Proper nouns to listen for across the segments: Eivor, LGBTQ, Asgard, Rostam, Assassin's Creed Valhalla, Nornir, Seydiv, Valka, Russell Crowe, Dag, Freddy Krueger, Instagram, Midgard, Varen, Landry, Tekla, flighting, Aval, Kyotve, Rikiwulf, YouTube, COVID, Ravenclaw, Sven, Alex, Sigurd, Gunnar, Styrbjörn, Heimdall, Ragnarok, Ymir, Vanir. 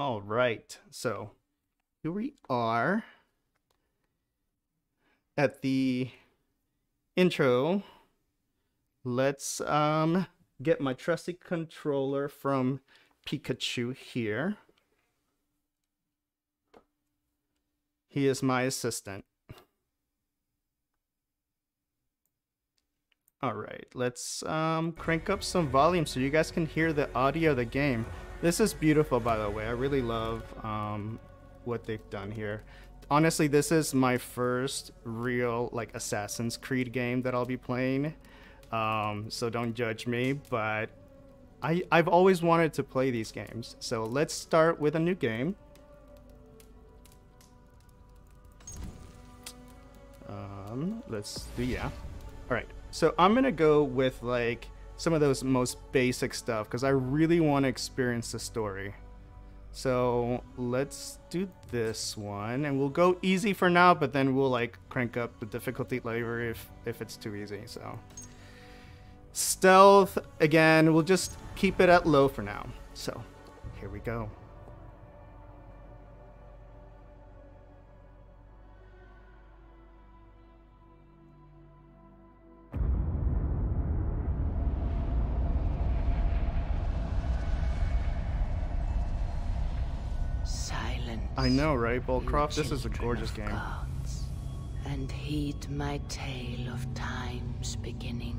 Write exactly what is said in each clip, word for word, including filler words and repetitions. All right, so here we are at the intro. Let's um get my trusty controller from Pikachu here. He is my assistant. All right, let's um, crank up some volume so you guys can hear the audio of the game. This is beautiful, by the way. I really love um, what they've done here. Honestly, this is my first real like Assassin's Creed game that I'll be playing. Um, so don't judge me, but I, I've always wanted to play these games. So let's start with a new game. Um, let's do, yeah. All right. So I'm going to go with like some of those most basic stuff because I really want to experience the story. So let's do this one and we'll go easy for now, but then we'll like crank up the difficulty later if, if it's too easy. So stealth, again, we'll just keep it at low for now. So here we go. I know, right, Volcroft? This is a gorgeous game. Gods, and heed my tale of time's beginning.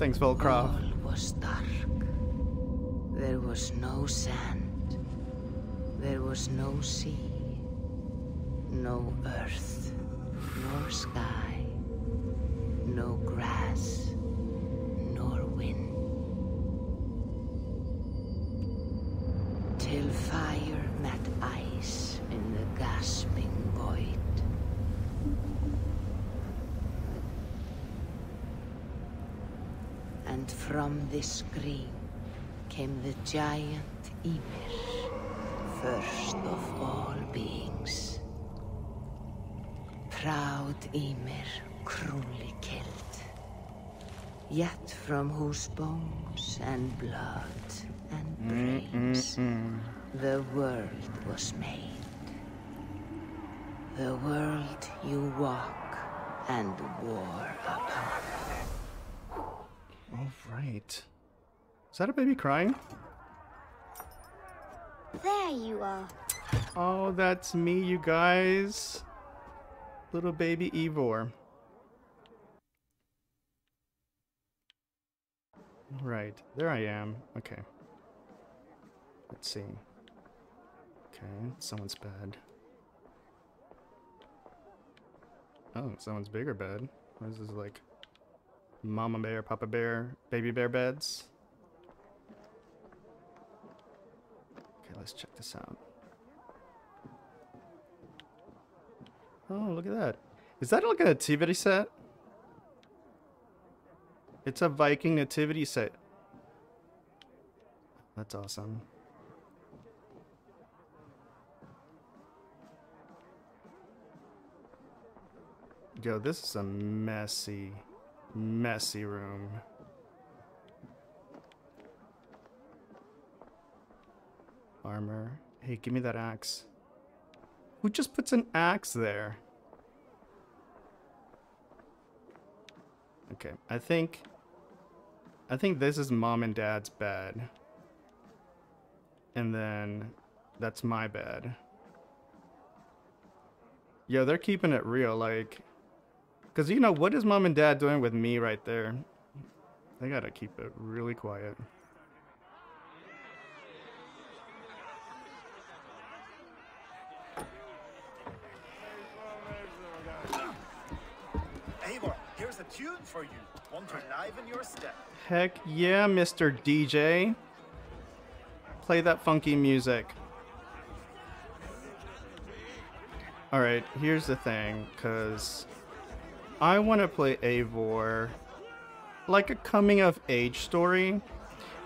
Thanks, Volcroft. All was dark. There was no sand. There was no sea. No earth. Nor sky. No grass. Nor wind. Till fire met ice in the gasping void. And from this scream came the giant Ymir, first of all beings. Proud Ymir, cruelly killed, yet from whose bones and blood and brains Mm-mm-mm. the world was made. The world you walk and war upon. All right. Is that a baby crying? There you are. Oh, that's me, you guys. Little baby Eivor. All right, there I am. Okay. Let's see. Okay, someone's bed. Oh, someone's bigger bed. What is this, like mama bear, papa bear, baby bear beds? Okay, let's check this out. Oh, look at that. Is that like a nativity set? It's a Viking nativity set. That's awesome. Yo, this is a messy, messy room. Armor. Hey, give me that axe. Who just puts an axe there? Okay, I think... I think this is mom and dad's bed. And then that's my bed. Yo, they're keeping it real, like... Because, you know, what is mom and dad doing with me right there? They gotta keep it really quiet. Eivor, here's a tune for you. Want to liven your step? Heck yeah, Mister D J. Play that funky music. All right, here's the thing, because... I want to play Eivor like a coming of age story.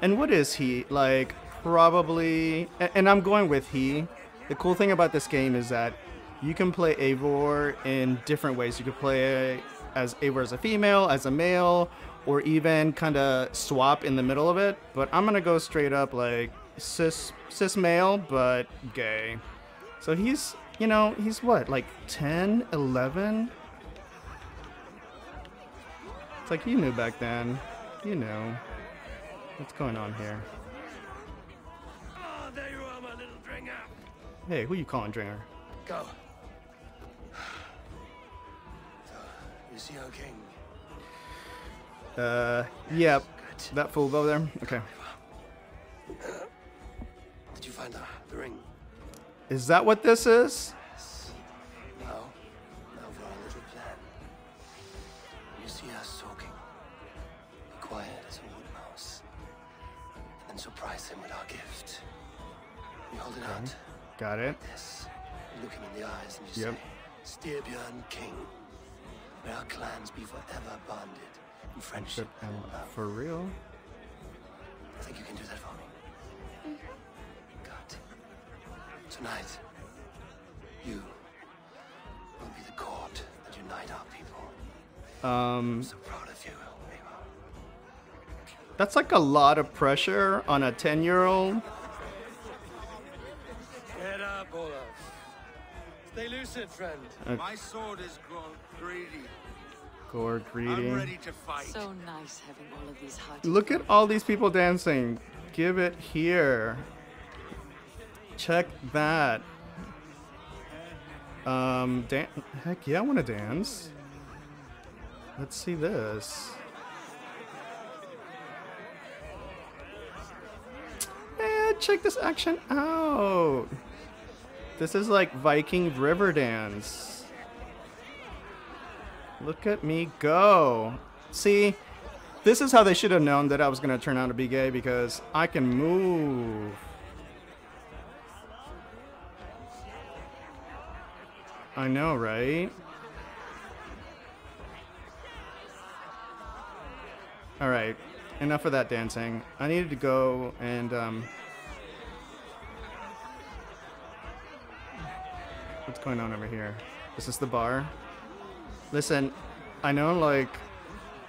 And what is he? Like, probably, and I'm going with he. The cool thing about this game is that you can play Eivor in different ways. You can play as Eivor as a female, as a male, or even kind of swap in the middle of it, but I'm gonna go straight up like cis cis male but gay. So he's, you know, he's what, like ten, eleven? It's like, you knew back then, you know what's going on here. Oh, there you are, my little Dringer. Hey, who you calling Dringer? Go. Is he our king? Uh, yeah, good. That fool over there. Okay. Did you find the, the ring? Is that what this is? Yes. Now, now for our little plan. You see us talking, quiet as a wood mouse, and then surprise him with our gift. You hold it okay. out. Got it. Like this. You look him in the eyes and you yep. say, "Styrbjörn King, may our clans be forever bonded." In friendship and love. For real? I think you can do that for me. Mm-hmm. God. Tonight, you will be the cord that unite our people. Um, I'm so proud of you, Eivor. That's like a lot of pressure on a ten-year-old. Get up, Olaf. Stay lucid, friend. Okay. My sword is grown greedy. Gore greeting. I'm ready to fight. So nice having all of these hot. Look at all these people dancing. Give it here. Check that. Um, dan heck yeah, I want to dance. Let's see this. Man, check this action out. This is like Viking river dance. Look at me go. See, this is how they should have known that I was going to turn out to be gay, because I can move. I know, right? All right, enough of that dancing. I needed to go and... Um, what's going on over here? Is this the bar? Listen, I know, like,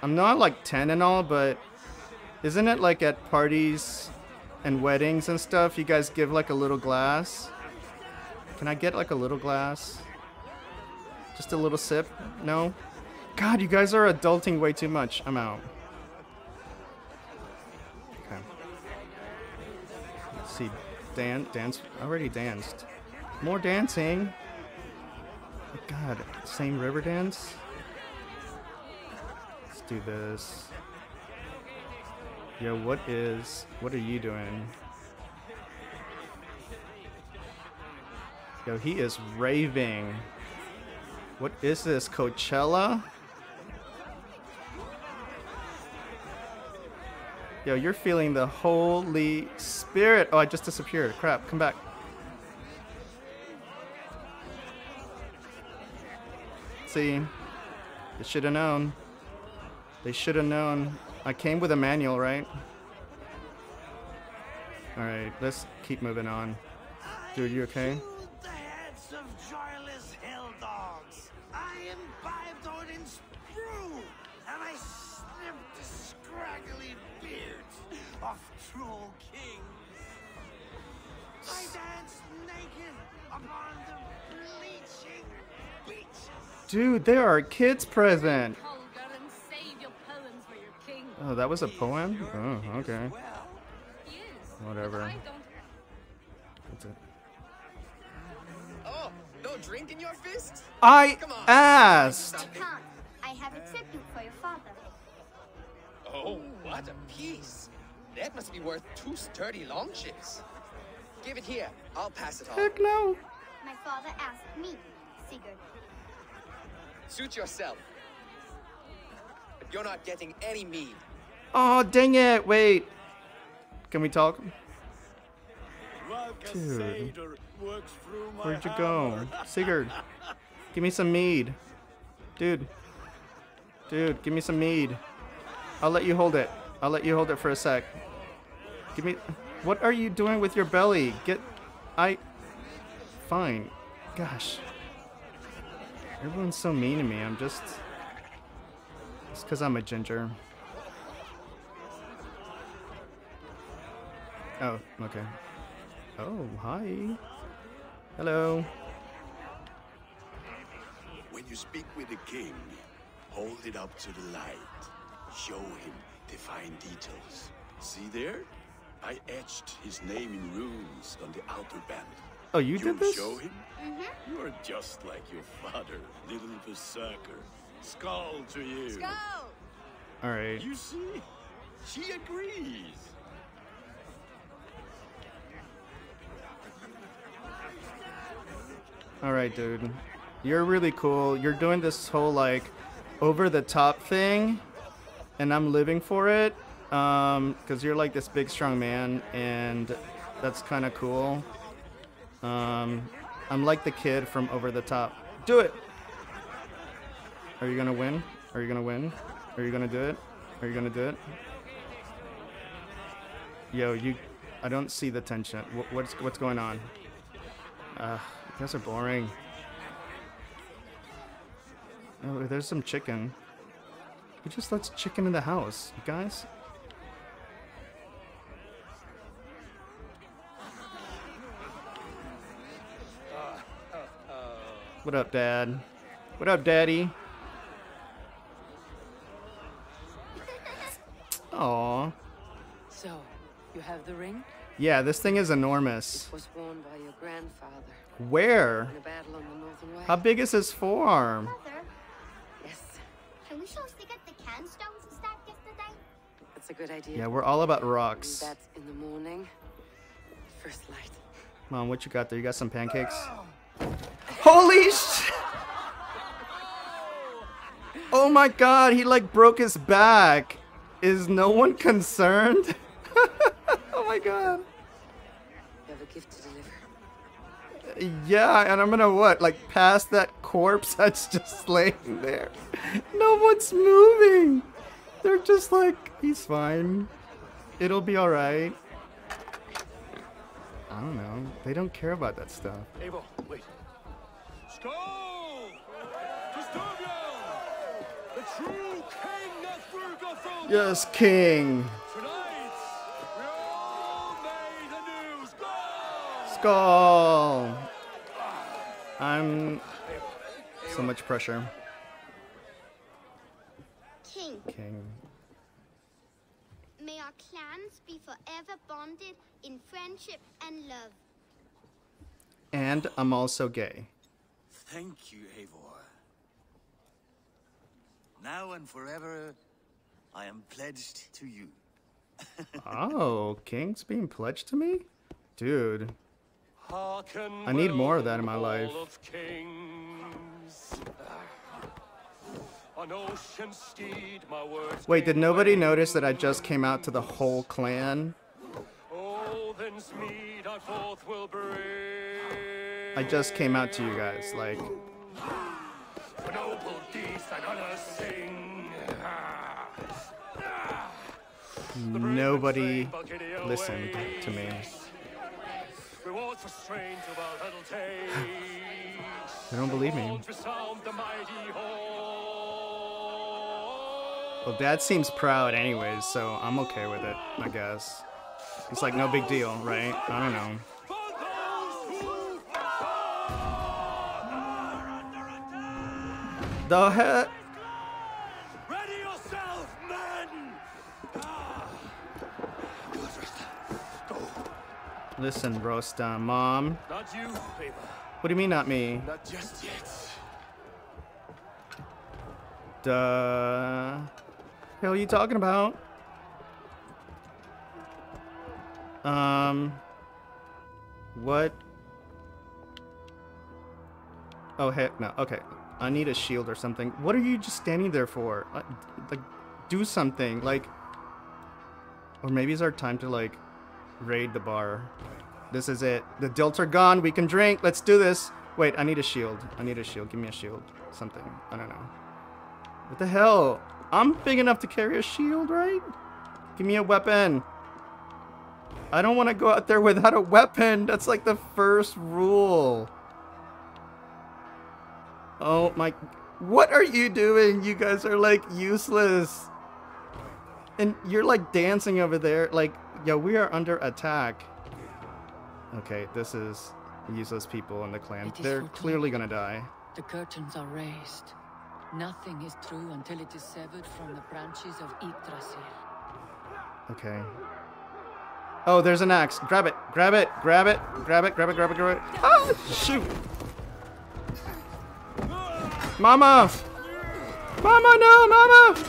I'm not like ten and all, but isn't it like at parties and weddings and stuff, you guys give like a little glass? Can I get like a little glass? Just a little sip? No? God, you guys are adulting way too much. I'm out. Okay. Let's see. Dan- dance? Already danced. More dancing. God, same river dance? Let's do this. Yo, what is... What are you doing? Yo, he is raving. What is this, Coachella? Yo, you're feeling the Holy Spirit. Oh, I just disappeared. Crap, come back. See, they should have known. They should have known. I came with a manual, right? All right, let's keep moving on. Dude, you okay? The heads of joyless hill dogs. I imbibed Odin's brew, and I snipped the scraggly beards of troll kings. I danced naked upon the bleaching beaches. Dude, there are kids present. Oh, that was a poem? Oh, okay. Whatever. That's it. Oh, no drink in your fist? I asked. I have a tribute for your father. Oh, what a piece. That must be worth two sturdy long chips. Give it here. I'll pass it on. Heck no. My father asked me, Sigurd. Suit yourself. But you're not getting any mead. Oh, dang it. Wait. Can we talk? Dude. Where'd you go? Sigurd. Give me some mead. Dude. Dude, give me some mead. I'll let you hold it. I'll let you hold it for a sec. Give me... What are you doing with your belly? Get... I... Fine. Gosh. Everyone's so mean to me. I'm just... It's because I'm a ginger. Oh, okay. Oh, hi. Hello. When you speak with the king, hold it up to the light. Show him the fine details. See there? I etched his name in runes on the outer band. Oh, you, you did this? Show him? Mm-hmm. You're just like your father, little berserker. Skull to you. Skull! All right. You see? She agrees. All right, dude. You're really cool. You're doing this whole like over-the-top thing, and I'm living for it. Um, cause you're like this big strong man, and that's kind of cool. Um, I'm like the kid from Over the Top. Do it! Are you gonna win? Are you gonna win? Are you gonna do it? Are you gonna do it? Yo, you... I don't see the tension. What, what's, what's going on? Uh, you guys are boring. Oh, there's some chicken. Who just lets chicken in the house, you guys? What up, Dad? What up, Daddy? Aww. So, you have the ring? Yeah, this thing is enormous. It was worn by your grandfather. Where? In a battle on the northern way. How big is his forearm? Mother. Yes. Can we show us to get the can stones and stuff yesterday? That's a good idea. Yeah, we're all about rocks. That's in the morning. First light. Mom, what you got there? You got some pancakes? Oh. Holy sh! Oh my god, he like broke his back. Is no one concerned? Oh my god. You have a gift to deliver. Yeah, and I'm gonna what? Like pass that corpse that's just laying there. No one's moving. They're just like, he's fine. It'll be alright. I don't know. They don't care about that stuff. Eivor, wait. Skål! To Styrbjörn! The true king of Brugafjord! Yes, king! Tonight, we all made anew! Skål! Skål! I'm... So much pressure. King. King. May our clans be forever bonded in friendship and love. And I'm also gay. Thank you, Eivor. Now and forever, I am pledged to you. Oh, King's being pledged to me? Dude. Hearken, I need more of that in my life. Of kings. An ocean steed, my words. Wait, did nobody notice that I just came out to the whole clan? Odin's mead I forth will bring. I just came out to you guys, like. Noble deeds and honor sing. Nobody listened to me. Rewards for strange of our little taste. They don't believe me. Well, Dad seems proud anyways, so I'm okay with it, I guess. It's like no big deal, right? I don't know. The heck? Ready yourself, men! Listen, Rostam, Mom. Not you, baby. What do you mean, not me? Not just yet. Duh. What are you talking about? Um. What? Oh heck no. Okay, I need a shield or something. What are you just standing there for? Like, do something. Like, or maybe it's our time to like raid the bar. This is it. The dilts are gone. We can drink. Let's do this. Wait, I need a shield. I need a shield. Give me a shield. Something. I don't know. What the hell? I'm big enough to carry a shield, right? Give me a weapon. I don't want to go out there without a weapon. That's like the first rule. Oh my. What are you doing? You guys are like useless. And you're like dancing over there. Like, Yo, we are under attack. Okay, this is useless people in the clan. They're clearly gonna die. The curtains are raised. Nothing is true until it is severed from the branches of Yggdrasil. Okay. Oh, there's an axe. Grab it. Grab it. Grab it. Grab it. Grab it. Grab it. Grab it. Oh, shoot. Mama. Mama, no, mama.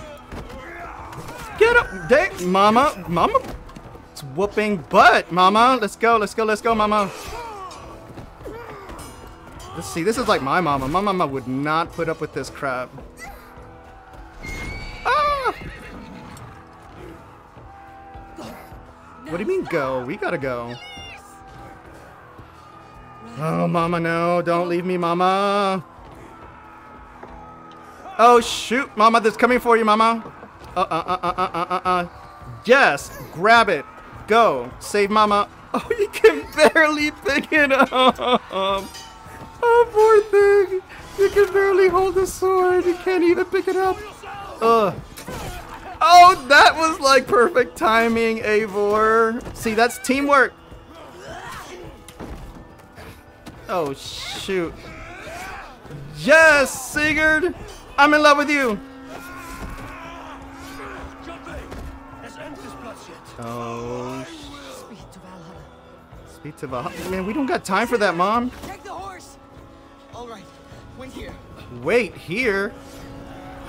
Get up. Dick. Mama. Mama. It's whooping butt, mama. Let's go. Let's go. Let's go, mama. Let's see, this is like my mama. My mama would not put up with this crap. Ah! What do you mean go? We gotta go. Oh, mama, no. Don't leave me, mama. Oh, shoot. Mama, that's coming for you, mama. Uh-uh-uh-uh-uh-uh-uh. Yes! Grab it. Go. Save mama. Oh, you can barely pick it up. Oh, poor thing! You can barely hold the sword. You can't even pick it up. Ugh. Oh, that was like perfect timing, Eivor. See, that's teamwork. Oh, shoot. Yes, Sigurd! I'm in love with you! Oh, Speed to Valhalla. Speed to Valhalla. Man, we don't got time for that, Mom. All right, wait here. Wait here?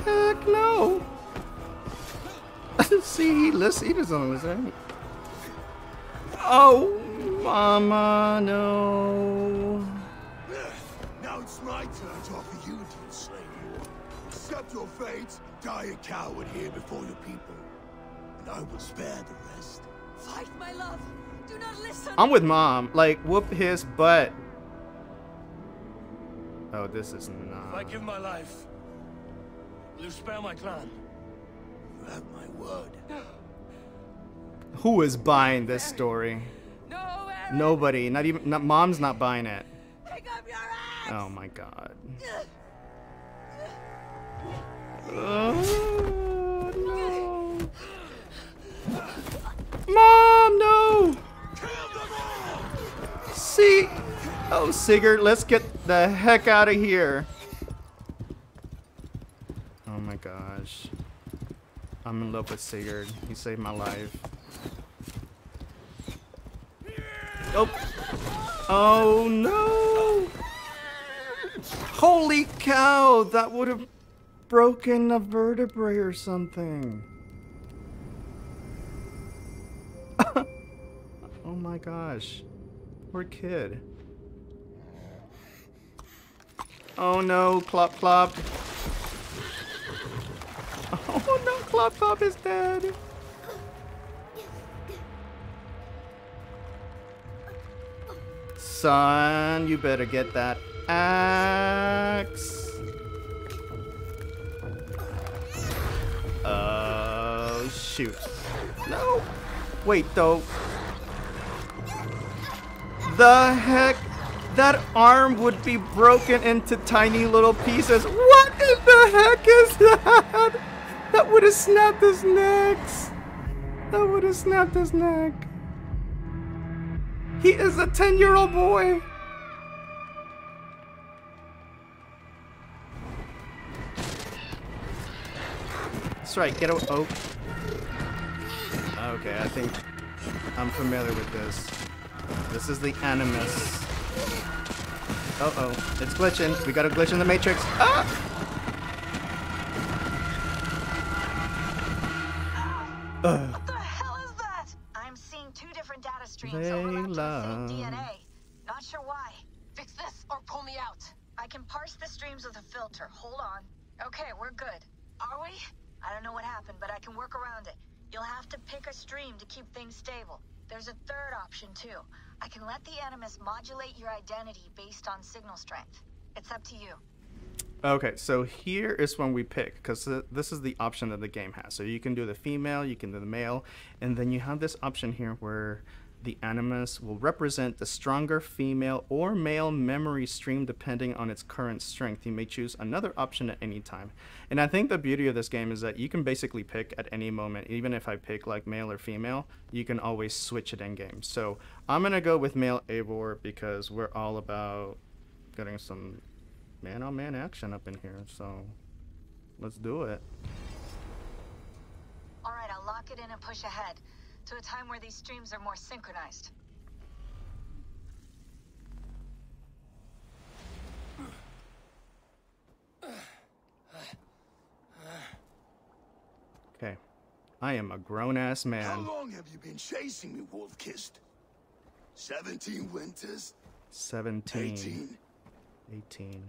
Heck no. See, he listen, he doesn't listen. Oh, mama, no. Now it's my turn to offer you to enslave you. Accept your fate, die a coward here before your people, and I will spare the rest. Fight, my love. Do not listen. I'm with Mom. Like, whoop his butt. Oh, this is not... If I give my life, will you spare my clan? You have my word. Who is buying this story? No, nobody. Not even... Not, Mom's not buying it. Pick up your axe! Oh, my God. Oh, no. Mom, no! See... Oh, Sigurd, let's get the heck out of here. Oh my gosh. I'm in love with Sigurd. He saved my life. Oh. Oh no. Holy cow, that would have broken a vertebrae or something. Oh my gosh. Poor kid. Oh no, Clop Clop. Oh no, Clop Clop is dead. Son, you better get that axe. Oh, shoot. No. Wait, though. The heck? That arm would be broken into tiny little pieces. What in the heck is that? That would have snapped his neck. That would have snapped his neck. He is a ten-year-old boy. That's right, get away. Oh. Okay, I think I'm familiar with this. This is the Animus. Uh oh, it's glitching. We got a glitch in the matrix. Ah! Uh, what the hell is that? I'm seeing two different data streams overlapping the same D N A. Not sure why. Fix this or pull me out. I can parse the streams with a filter. Hold on. Okay, we're good. Are we? I don't know what happened, but I can work around it. You'll have to pick a stream to keep things stable. There's a third option, too. I can let the Animus modulate your identity based on signal strength. It's up to you. Okay, so here is when we pick, because this is the option that the game has. So you can do the female, you can do the male, and then you have this option here where the Animus will represent the stronger female or male memory stream depending on its current strength. You may choose another option at any time. And I think the beauty of this game is that you can basically pick at any moment. Even if I pick like male or female, you can always switch it in game. So I'm going to go with male Eivor because we're all about getting some man-on-man action up in here. So let's do it. All right, I'll lock it in and push ahead to a time where these streams are more synchronized. Okay. I am a grown-ass man. How long have you been chasing me, wolf-kissed? Seventeen winters? Seventeen. Eighteen. Eighteen.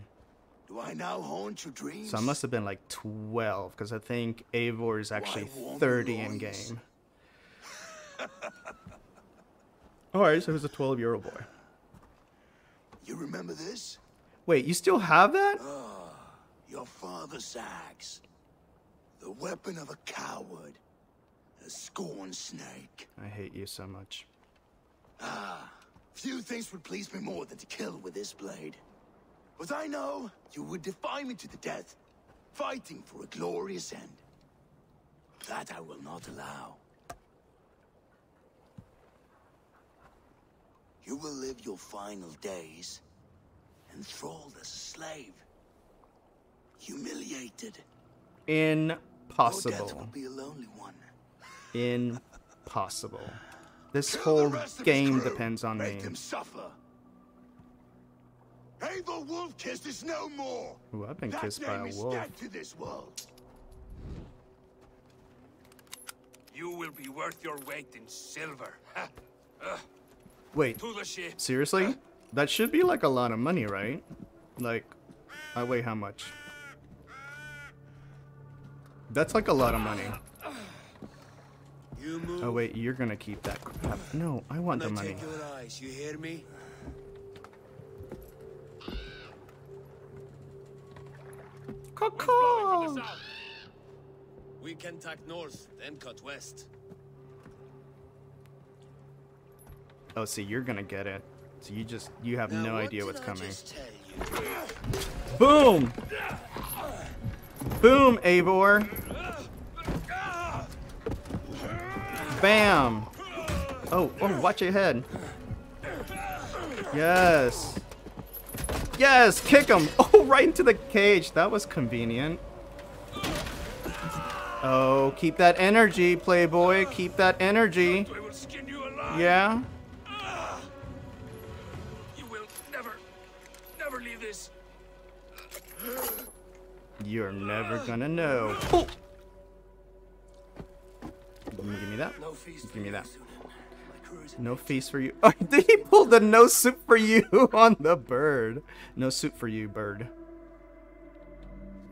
Do I now haunt your dreams? So I must have been like twelve, because I think Eivor is actually thirty in-game. Alright, so it was a twelve-year-old boy. You remember this? Wait, you still have that? Oh, your father's axe. The weapon of a coward. A scorned snake. I hate you so much. Ah, few things would please me more than to kill with this blade. But I know you would defy me to the death, fighting for a glorious end. That I will not allow. You will live your final days, enthralled as a slave, humiliated. Impossible. Your death will be a lonely one. Impossible. This whole game depends on me. Make them suffer. Eivor Wolf-Kissed is no more. Ooh, I've been kissed by a wolf. That name is dead to this world. You will be worth your weight in silver. Ha. Uh. Wait, seriously? That should be like a lot of money, right? Like, I weigh how much? That's like a lot of money. Oh wait, you're gonna keep that crap. No, I want the money. You hear me? Coco! We can tack north, then cut west. Oh, see, you're gonna get it. So you just, you have now, no what idea what's coming. Boom! Boom, Eivor! Bam! Oh, oh, watch your head. Yes! Yes, kick him! Oh, right into the cage! That was convenient. Oh, keep that energy, playboy. Keep that energy. Yeah? You're never gonna know. Oh. Give me that. Give me that. No feast for you. Oh, did he pull the no soup for you on the bird? No soup for you, bird.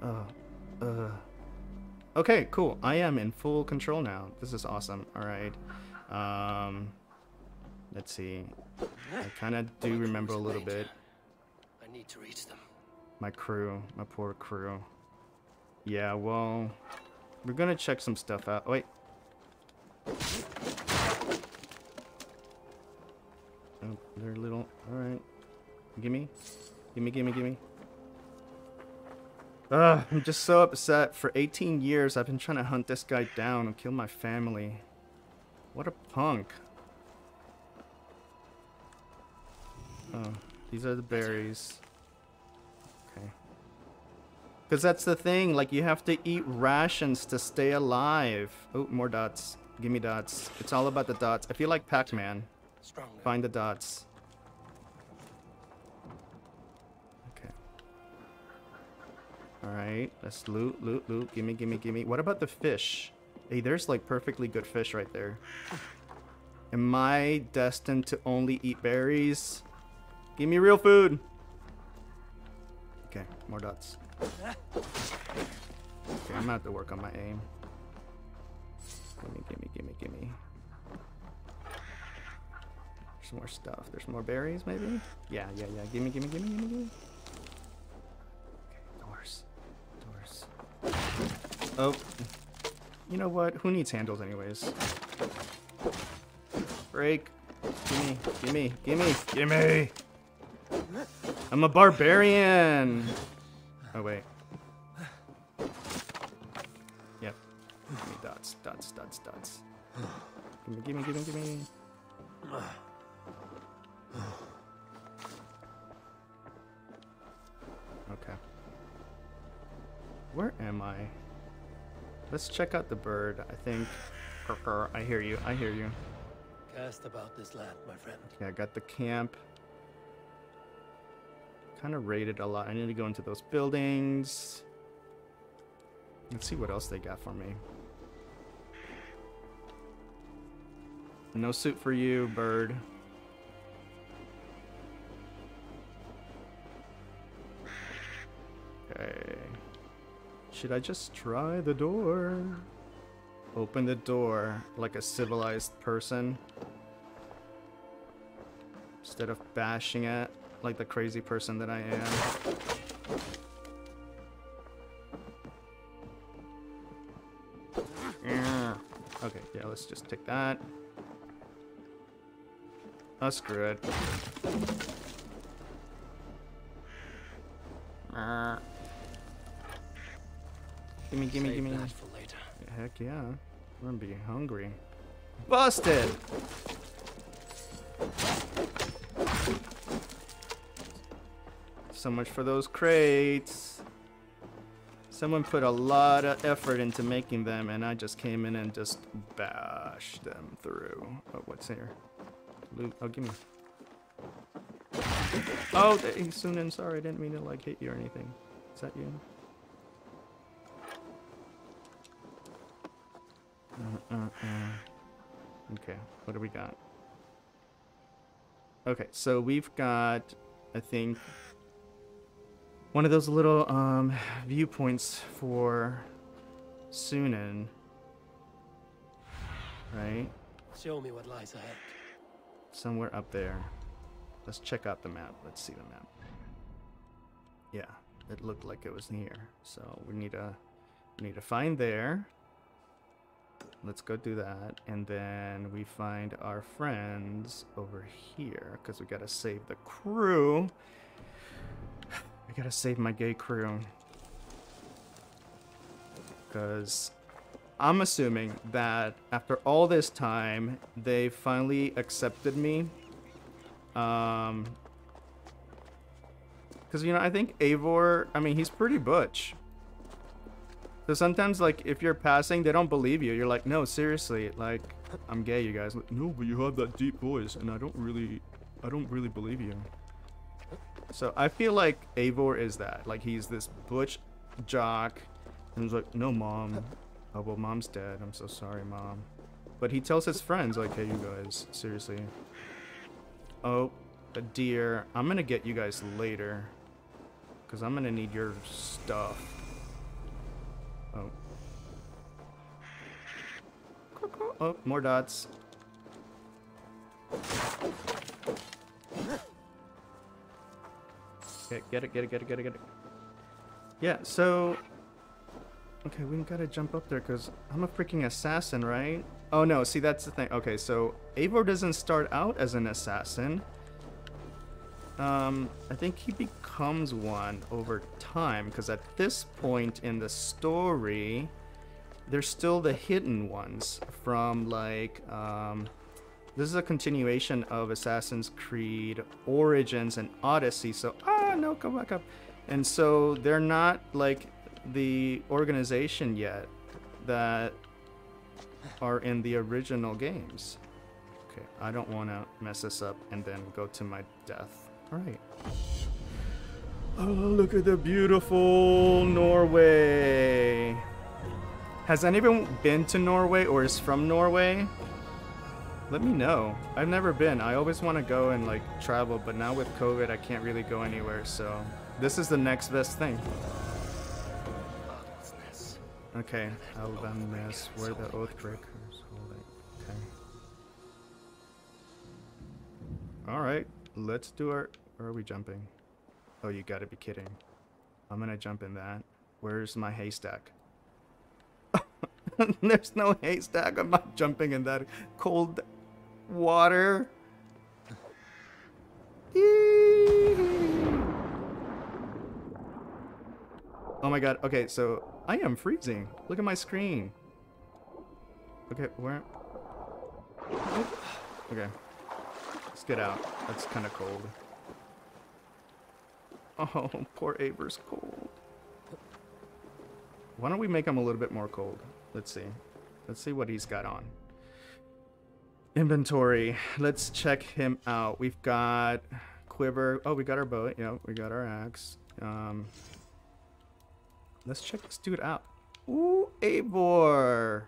Uh, uh. Okay, cool. I am in full control now. This is awesome. All right. Um, let's see. I kind of do remember a little bit. I need to reach them. My crew, my poor crew. Yeah, well, we're gonna check some stuff out. Wait. Oh, they're little. All right. Gimme, gimme, gimme, gimme. Ugh, I'm just so upset. For eighteen years, I've been trying to hunt this guy down and kill my family. What a punk. Oh, these are the berries. Because that's the thing, like, you have to eat rations to stay alive. Oh, more dots. Give me dots. It's all about the dots. I feel like Pac-Man. Find the dots. Okay. Alright, let's loot, loot, loot. Gimme, gimme, gimme. What about the fish? Hey, there's, like, perfectly good fish right there. Am I destined to only eat berries? Give me real food! Okay, more dots. Okay, I'm gonna have to work on my aim. Gimme, gimme, gimme, gimme. There's more stuff. There's more berries, maybe? Yeah, yeah, yeah. Gimme, gimme, gimme, gimme, gimme. Okay, doors. Doors. Oh. You know what? Who needs handles anyways? Break. Gimme, gimme, gimme, gimme! I'm a barbarian! Oh, wait. Yep. Give me dots, dots, dots, dots. Gimme, gimme, gimme, gimme. Okay. Where am I? Let's check out the bird, I think. I hear you, I hear you. Cast about this land, my friend. Okay, I got the camp. Kind of raided a lot. I need to go into those buildings. Let's see what else they got for me. No suit for you, bird. Okay. Should I just try the door? Open the door like a civilized person. Instead of bashing it like the crazy person that I am. Okay, yeah, let's just take that. Oh, screw it. Gimme, gimme, gimme. Heck yeah. We're gonna be hungry. Busted! So much for those crates. Someone put a lot of effort into making them, and I just came in and just bashed them through. Oh, what's here? Loot. Oh, give me. Oh, Synin, sorry, I didn't mean to like hit you or anything. Is that you? Uh, uh, uh. Okay, what do we got? Okay, so we've got, I think, one of those little um, viewpoints for Synin, right? Show me what lies ahead. Somewhere up there. Let's check out the map. Let's see the map. Yeah, it looked like it was near. So we need a we need to find there. Let's go do that, and then we find our friends over here, because we gotta save the crew. I gotta save my gay crew. Because I'm assuming that after all this time, they finally accepted me. Um, because, you know, I think Eivor, I mean, he's pretty butch. So sometimes, like, if you're passing, they don't believe you. You're like, no, seriously, like, I'm gay, you guys. Like, no, but you have that deep voice, and I don't really, I don't really believe you. So I feel like Eivor is that. Like, he's this butch jock, and he's like, no, mom. Oh, well, mom's dead. I'm so sorry, mom. But he tells his friends, like, hey, you guys, seriously. Oh, a deer. I'm gonna get you guys later, because I'm gonna need your stuff. Oh. Oh, more dots. Okay, get it, get it, get it, get it, get it. Yeah, so... Okay, we gotta jump up there, because I'm a freaking assassin, right? Oh, no, see, that's the thing. Okay, so Eivor doesn't start out as an assassin. Um, I think he becomes one over time, because at this point in the story, there's still the hidden ones from, like, um, this is a continuation of Assassin's Creed Origins and Odyssey, so, ah, no, come back up. And so they're not, like, the organization yet that are in the original games. Okay, I don't want to mess this up and then go to my death. Right. Oh, look at the beautiful Norway. Has anyone been to Norway or is from Norway? Let me know. I've never been. I always want to go and like travel, but now with COVID, I can't really go anywhere. So this is the next best thing. Okay. Alvis, where the Oathbreakers hold it. Okay. All right. Let's do our... Where are we jumping? Oh, you gotta be kidding. I'm gonna jump in that. Where's my haystack? There's no haystack. I'm not jumping in that cold water. Oh my god, okay, so I am freezing. Look at my screen. Okay, where? Okay. Let's get out. That's kind of cold. Oh, poor Eivor's cold. Why don't we make him a little bit more cold? Let's see. Let's see what he's got on. Inventory. Let's check him out. We've got quiver. Oh, we got our bow. Yeah, we got our axe. Um, let's check this dude out. Ooh, Eivor.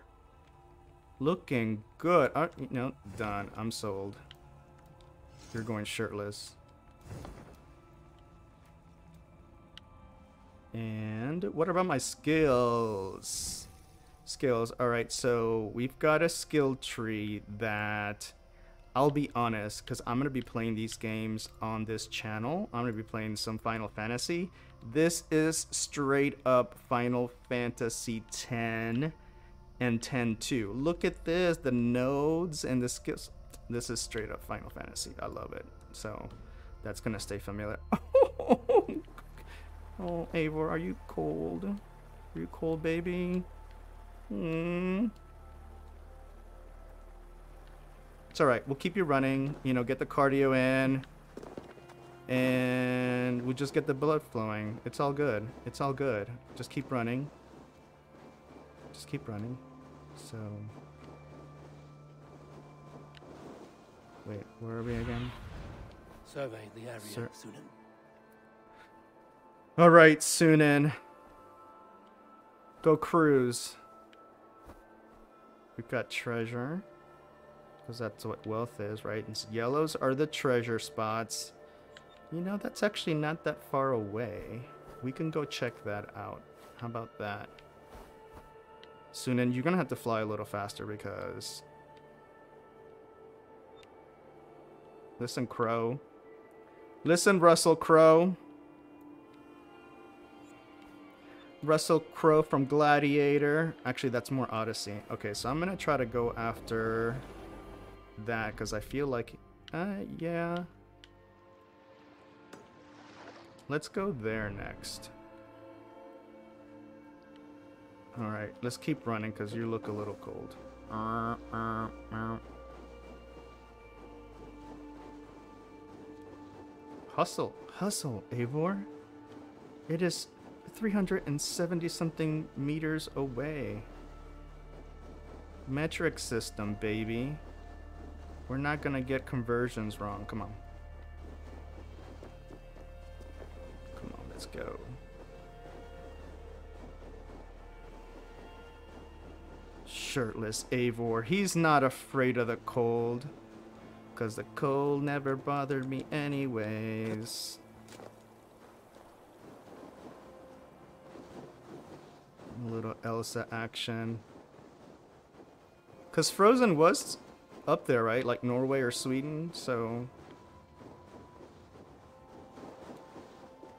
Looking good. Uh, no, done. I'm sold. You're going shirtless. And what about my skills? Skills. All right, so we've got a skill tree that I'll be honest, because I'm going to be playing these games on this channel. I'm going to be playing some Final Fantasy. This is straight up Final Fantasy ten and ten two. Look at this, the nodes and the skills. This is straight up Final Fantasy. I love it. So that's going to stay familiar. Oh, Eivor, are you cold? Are you cold, baby? Hmm. It's all right. We'll keep you running. You know, get the cardio in, and we'll just get the blood flowing. It's all good. It's all good. Just keep running. Just keep running. So, wait, where are we again? Surveying the area, Sur Sunan. All right, Sunan. Go cruise. We've got treasure. Because that's what wealth is, right? And yellows are the treasure spots. You know, that's actually not that far away. We can go check that out. How about that? Sunan, you're going to have to fly a little faster because... Listen, Crow. Listen, Russell Crowe. Russell Crowe from Gladiator. Actually, that's more Odyssey. Okay, so I'm going to try to go after... that because I feel like uh yeah, let's go there next. All right, let's keep running because you look a little cold. uh, uh, uh. Hustle, hustle, Eivor. It is three hundred seventy something meters away. Metric system, baby. We're not gonna get conversions wrong. Come on. Come on, let's go. Shirtless Eivor. He's not afraid of the cold. Because the cold never bothered me anyways. A little Elsa action. Because Frozen was... up there, right? Like Norway or Sweden, so...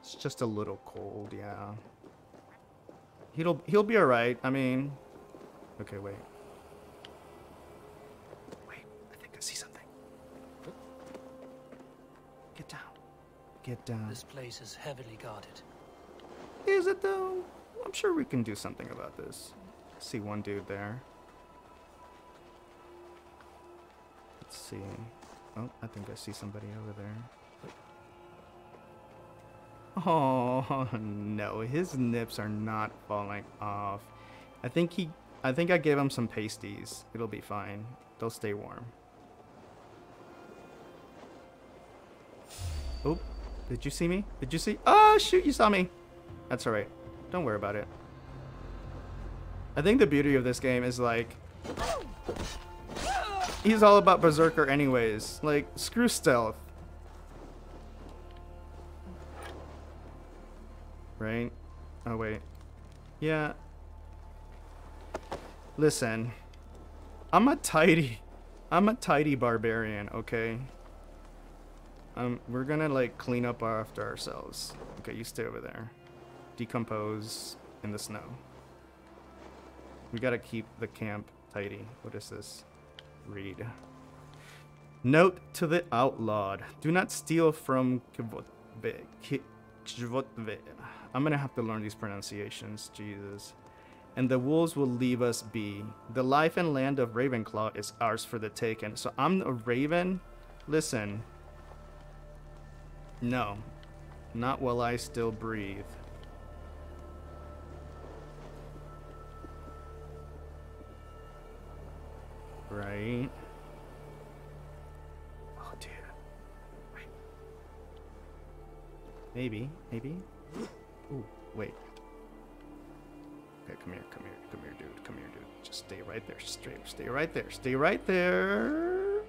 It's just a little cold, yeah. He'll, he'll be alright, I mean... Okay, wait. Wait, I think I see something. Get down. Get down. This place is heavily guarded. Is it though? I'm sure we can do something about this. I see one dude there. Let's see. Oh, I think I see somebody over there. Oh no, his nips are not falling off. I think he I think I gave him some pasties. It'll be fine. They'll stay warm. Oh, did you see me? Did you see? Oh shoot, you saw me. That's alright. Don't worry about it. I think the beauty of this game is like he's all about Berserker anyways. Like, screw stealth. Right? Oh, wait. Yeah. Listen. I'm a tidy... I'm a tidy barbarian, okay? Um, we're gonna, like, clean up after ourselves. Okay, you stay over there. Decompose in the snow. We gotta keep the camp tidy. What is this? Read. Note to the outlawed. Do not steal from Kyotve. I'm gonna have to learn these pronunciations, Jesus. And the wolves will leave us be. The life and land of Ravenclaw is ours for the taken. So I'm a raven? Listen. No. Not while I still breathe. Right? Oh, dude. Wait. Maybe. Maybe. Ooh, wait. Okay, come here, come here, come here, dude, come here, dude. Just stay right there, stay, stay right there, stay right there.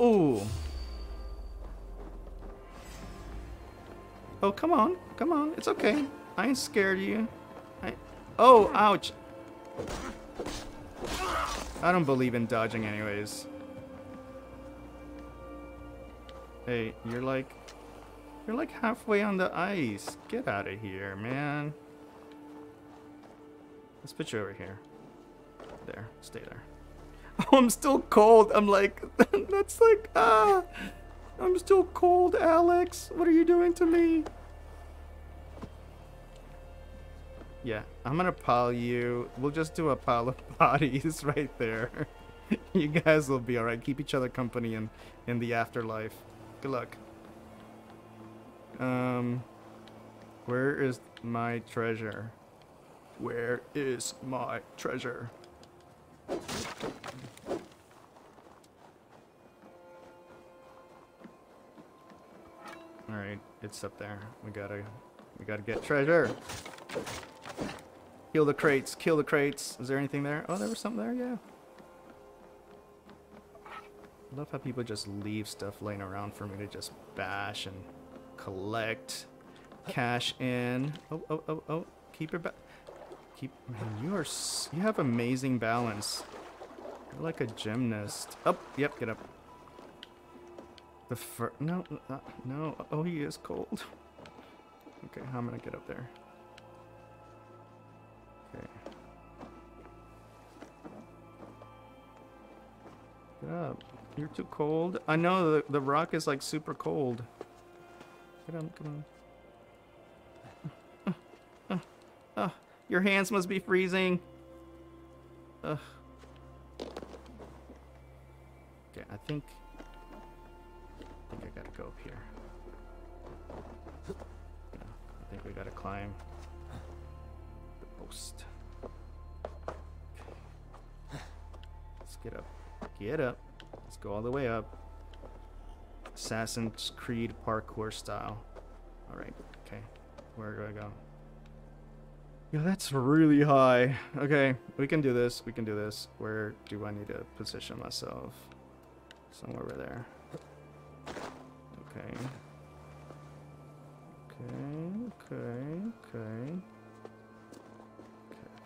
Ooh. Oh, come on, come on, it's okay. I ain't scared of you. I... Oh, ouch. I don't believe in dodging anyways. Hey, you're like... You're like halfway on the ice. Get out of here, man. Let's put you over here. There. Stay there. Oh, I'm still cold. I'm like, that's like, ah. I'm still cold, Alex. What are you doing to me? Yeah, I'm going to pile you. We'll just do a pile of bodies right there. You guys will be all right. Keep each other company in, in the afterlife. Good luck. Um, where is my treasure? Where is my treasure? Alright, it's up there. We gotta we gotta get treasure. Kill the crates, kill the crates. Is there anything there? Oh, there was something there, yeah. I love how people just leave stuff laying around for me to just bash and collect. Cash in. Oh, oh, oh, oh. Keep your back. Keep, man, you are, you have amazing balance. You're like a gymnast. Up, yep, get up. The fur, no, uh, no, oh, he is cold. Okay, how am I gonna get up there? Okay. Get up, you're too cold. I know, the, the rock is like super cold. Get on, come on. Uh, uh, uh. Your hands must be freezing. Ugh. Okay, I think... I think I gotta go up here. Yeah, I think we gotta climb... the post. Okay. Let's get up. Get up. Let's go all the way up. Assassin's Creed parkour style. Alright, okay. Where do I go? Yeah, that's really high. Okay, we can do this. We can do this. Where do I need to position myself? Somewhere over there. Okay. Okay, okay, okay.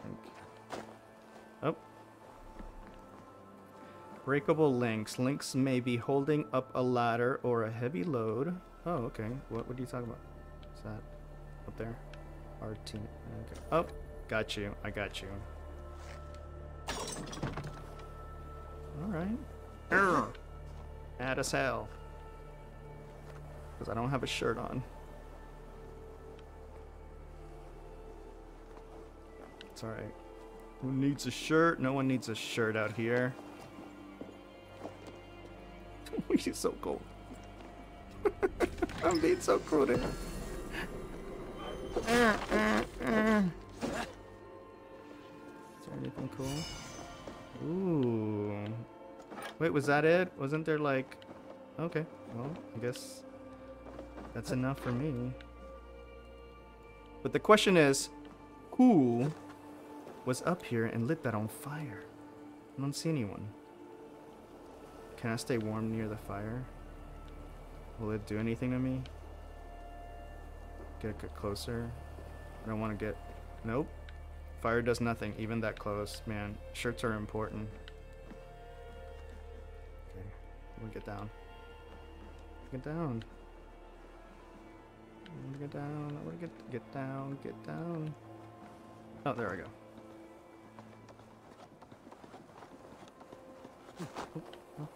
Okay, oh. Breakable links. Links may be holding up a ladder or a heavy load. Oh, okay. What, what are you talking about? Is that up there? Our team. Okay. Oh, got you. I got you. Alright. Urgh. Mad as hell. Because I don't have a shirt on. It's alright. Who needs a shirt? No one needs a shirt out here. She's so cold. I'm being so cruel to her. Uh, uh, uh. Is there anything cool? Ooh. Wait, was that it? Wasn't there like... Okay, well, I guess that's enough for me. But the question is, who was up here and lit that on fire? I don't see anyone. Can I stay warm near the fire? Will it do anything to me? Get, get closer. I don't want to get... Nope. Fire does nothing, even that close. Man, shirts are important. Okay, we'll get down. Get down. I want to get down. I want to get, get down. Get down. Oh, there I go. Oh, oh, oh.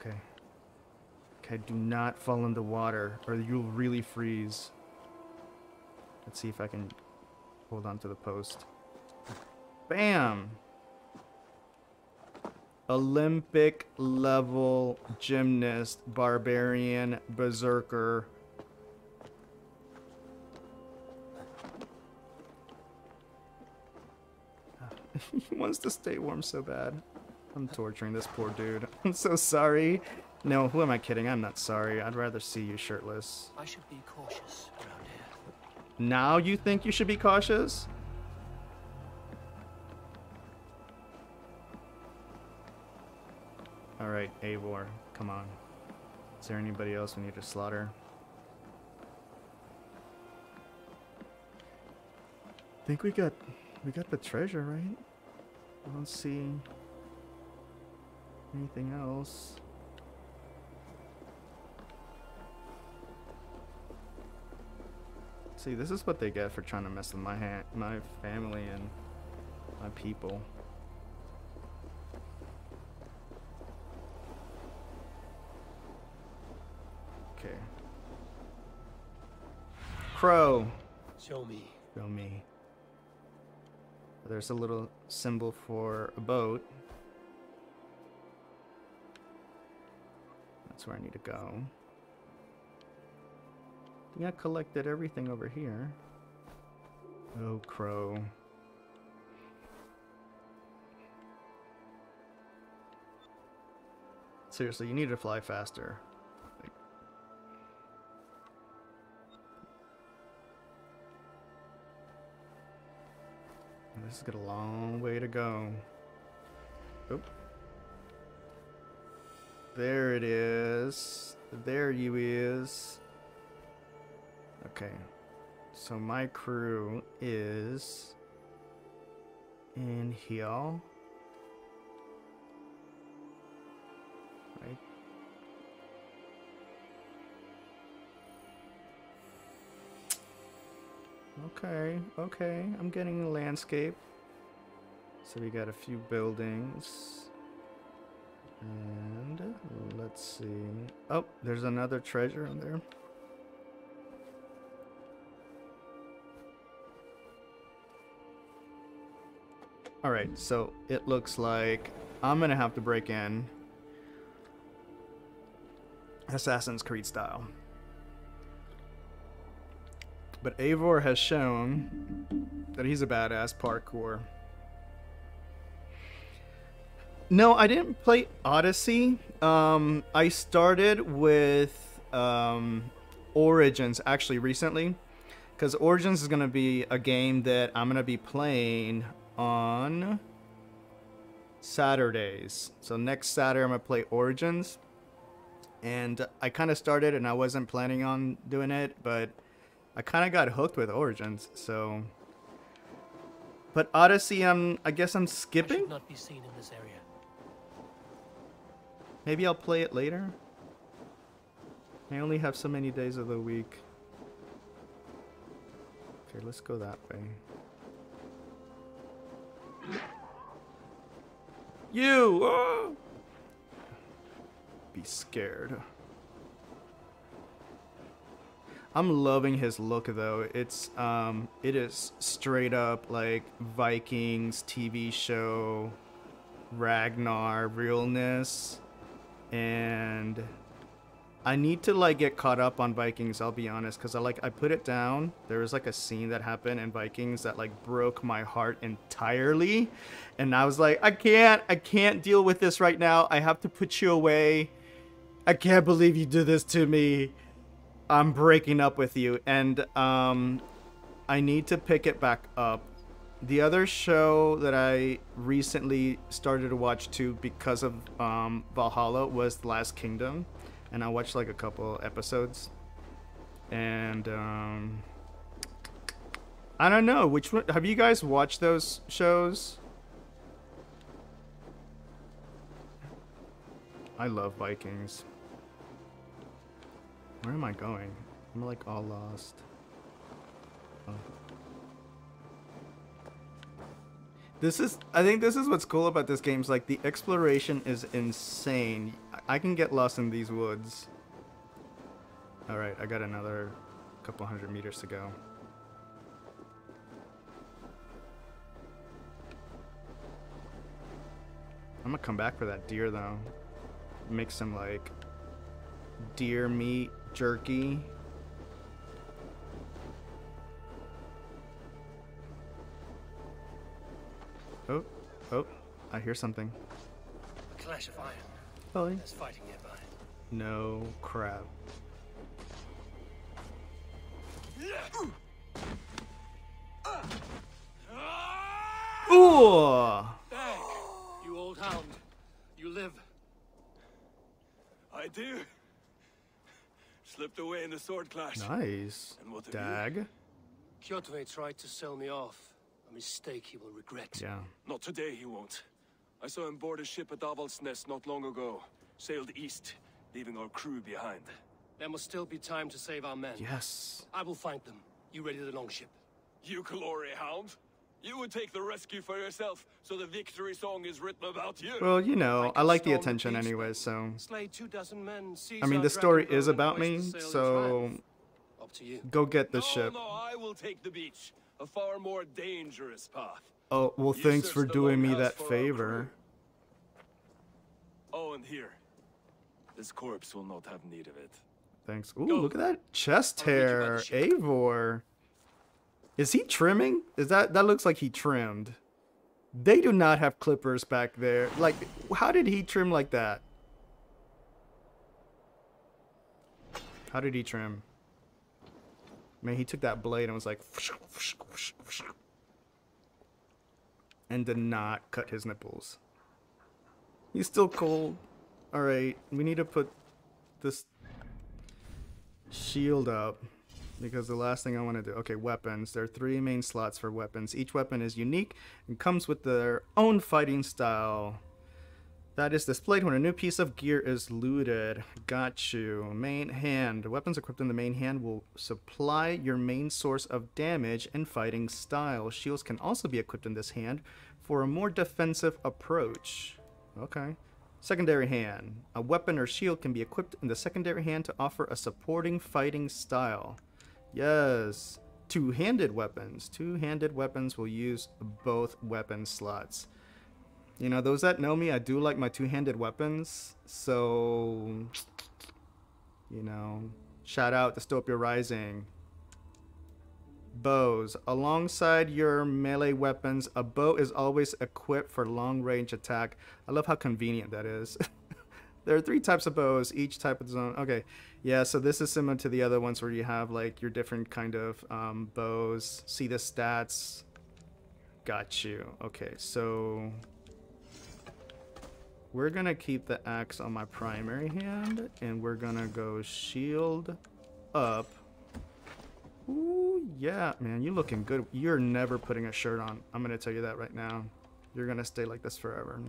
Okay. I do not fall in the water, or you'll really freeze. Let's see if I can hold on to the post. Bam! Olympic level gymnast, barbarian, berserker. He wants to stay warm so bad. I'm torturing this poor dude. I'm so sorry. No, who am I kidding? I'm not sorry. I'd rather see you shirtless. I should be cautious around here. Now you think you should be cautious? Alright, Eivor, come on. Is there anybody else we need to slaughter? I think we got we got the treasure, right? I don't see anything else. See, this is what they get for trying to mess with my ha my family and my people. Okay. Crow. Show me. Show me. There's a little symbol for a boat. That's where I need to go. I think I collected everything over here. Oh, crow. Seriously, you need to fly faster. Like... This has got a long way to go. Oop. There it is. There you is. Okay, so my crew is in here, right? Okay, okay, I'm getting the landscape. So we got a few buildings. And let's see. Oh, there's another treasure in there. Alright, so it looks like I'm gonna have to break in Assassin's Creed style. But Eivor has shown that he's a badass parkour. No, I didn't play Odyssey. Um, I started with um, Origins actually recently, because Origins is gonna be a game that I'm gonna be playing on Saturdays. So next Saturday I'm gonna play Origins, and I kind of started and I wasn't planning on doing it, but I kind of got hooked with Origins. So, but Odyssey, I'm I guess I'm skipping. I should not be seen in this area. Maybe I'll play it later. I only have so many days of the week. Okay, let's go that way. You! Oh! Be scared. I'm loving his look though. It's um, it is straight up like Vikings T V show, Ragnar realness, and I need to like get caught up on Vikings. I'll be honest, cause I like I put it down. There was like a scene that happened in Vikings that like broke my heart entirely, and I was like, I can't, I can't deal with this right now. I have to put you away. I can't believe you did this to me. I'm breaking up with you, and um, I need to pick it back up. The other show that I recently started to watch too because of um, Valhalla was The Last Kingdom. And I watched like a couple episodes, and um, I don't know which one. Have you guys watched those shows? I love Vikings. Where am I going? I'm like all lost. Oh. This is, I think this is what's cool about this game, is like the exploration is insane. I can get lost in these woods. Alright, I got another couple hundred meters to go. I'm gonna come back for that deer though. Make some like deer meat jerky. Oh, oh, I hear something. A clash of iron. Oh, there's fighting nearby. No crap. Ooh! Dag, you old hound, you live. I do. Slipped away in the sword clash. Nice. And what Dag? Kyotve tried to sell me off. A mistake he will regret. Yeah. Not today, he won't. I saw him board a ship at Aval's Nest not long ago. Sailed east, leaving our crew behind. There must still be time to save our men. Yes. I will find them. You ready the longship? You glory hound? You would take the rescue for yourself, so the victory song is written about you. Well, you know, I like the attention anyway, so... Slay two dozen men, I mean, the story is about me, so... Up to you. Go get the no, ship. No, I will take the beach. A far more dangerous path. Oh, well, you thanks for doing me that favor. Oh, and here. This corpse will not have need of it. Thanks. Ooh, go. Look at that chest hair. Eivor. Is he trimming? Is that that looks like he trimmed? They do not have clippers back there. Like, how did he trim like that? How did he trim? Man, he took that blade and was like, and did not cut his nipples. He's still cold. All right, we need to put this shield up. Because the last thing I want to do... Okay, weapons. There are three main slots for weapons. Each weapon is unique and comes with their own fighting style. That is displayed when a new piece of gear is looted. Got you. Main hand. Weapons equipped in the main hand will supply your main source of damage and fighting style. Shields can also be equipped in this hand for a more defensive approach. Okay. Secondary hand. A weapon or shield can be equipped in the secondary hand to offer a supporting fighting style. Yes, two-handed weapons. Two-handed weapons will use both weapon slots. You know, those that know me, I do like my two-handed weapons. So, you know, shout out to Dystopia Rising. Bows. Alongside your melee weapons, a bow is always equipped for long-range attack. I love how convenient that is. There are three types of bows, each type of zone. Okay, yeah, so this is similar to the other ones where you have, like, your different kind of um, bows. See the stats. Got you. Okay, so... We're gonna keep the axe on my primary hand, and we're gonna go shield up. Ooh, yeah, man, you're looking good. You're never putting a shirt on. I'm gonna tell you that right now. You're gonna stay like this forever.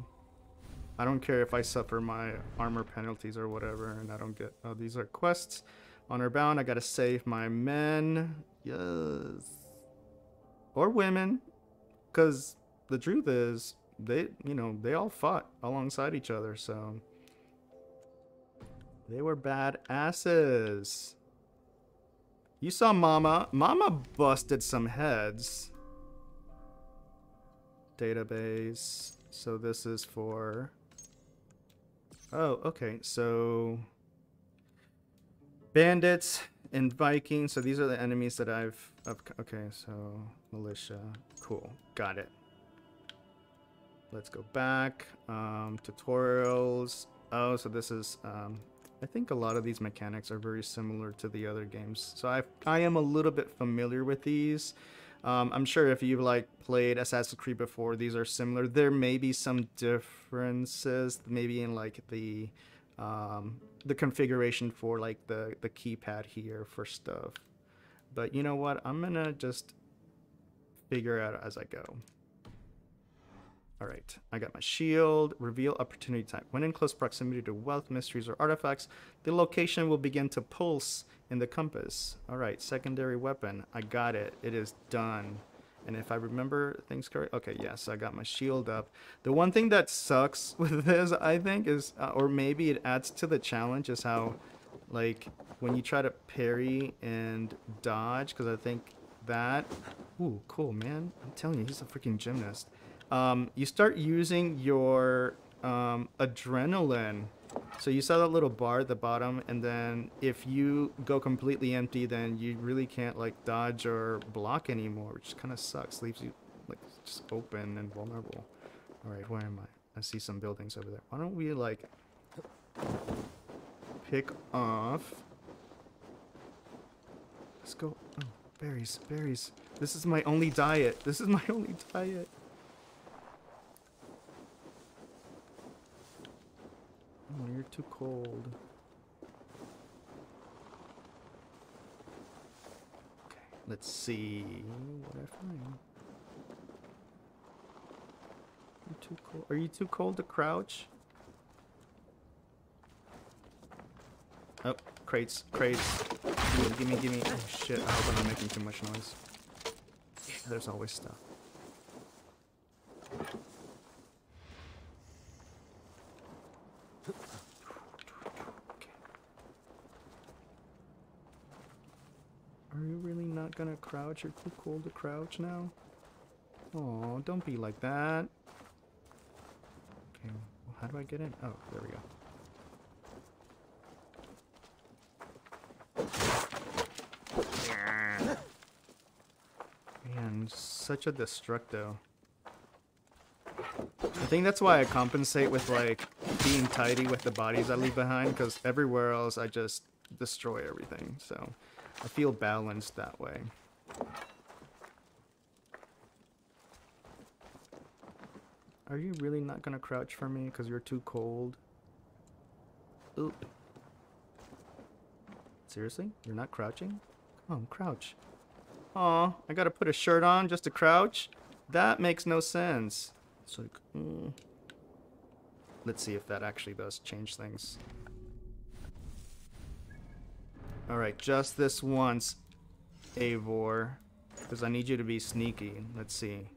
I don't care if I suffer my armor penalties or whatever, and I don't get... Oh, these are quests. Honor bound, I gotta save my men. Yes. Or women. Because the truth is, they, you know, they all fought alongside each other, so... They were bad asses. You saw Mama. Mama busted some heads. Database. So this is for... Oh, okay, so bandits and Vikings. So these are the enemies that I've... Up okay, so militia. Cool, got it. Let's go back. Um, tutorials. Oh, so this is... Um, I think a lot of these mechanics are very similar to the other games. So I've, I am a little bit familiar with these. Um, I'm sure if you've like played Assassin's Creed before, these are similar. There may be some differences, maybe in like the um, the configuration for like the the keypad here for stuff. But you know what? I'm gonna just figure out as I go. All right, I got my shield. Reveal opportunity type. When in close proximity to wealth, mysteries, or artifacts, the location will begin to pulse in the compass. All right, secondary weapon. I got it. It is done. And if I remember things correct, okay, yes, I got my shield up. The one thing that sucks with this, I think, is, uh, or maybe it adds to the challenge, is how, like, when you try to parry and dodge, because I think that... Ooh, cool, man. I'm telling you, he's a freaking gymnast. Um, you start using your um, adrenaline. So you saw that little bar at the bottom, and then if you go completely empty, then you really can't like dodge or block anymore, which kind of sucks. Leaves you like just open and vulnerable. All right, where am I? I see some buildings over there. Why don't we like pick off? Let's go. Oh, berries, berries. This is my only diet. This is my only diet. Oh, you're too cold. Okay, let's see what I find. You're too cold. Are you too cold to crouch? Oh, crates, crates. Ooh, gimme, gimme. Oh, shit, I hope I'm not making too much noise. There's always stuff. Gonna crouch? You're too cold to crouch now? Oh, don't be like that. Okay, well, how do I get in? Oh, there we go. Yeah. Man, such a destructo. I think that's why I compensate with like being tidy with the bodies I leave behind, because everywhere else I just destroy everything, so I feel balanced that way. Are you really not gonna crouch for me because you're too cold? Oop. Seriously? You're not crouching? Come on, crouch. Aw, I gotta put a shirt on just to crouch? That makes no sense. It's like, mm. Let's see if that actually does change things. Alright, just this once, Eivor, because I need you to be sneaky. Let's see.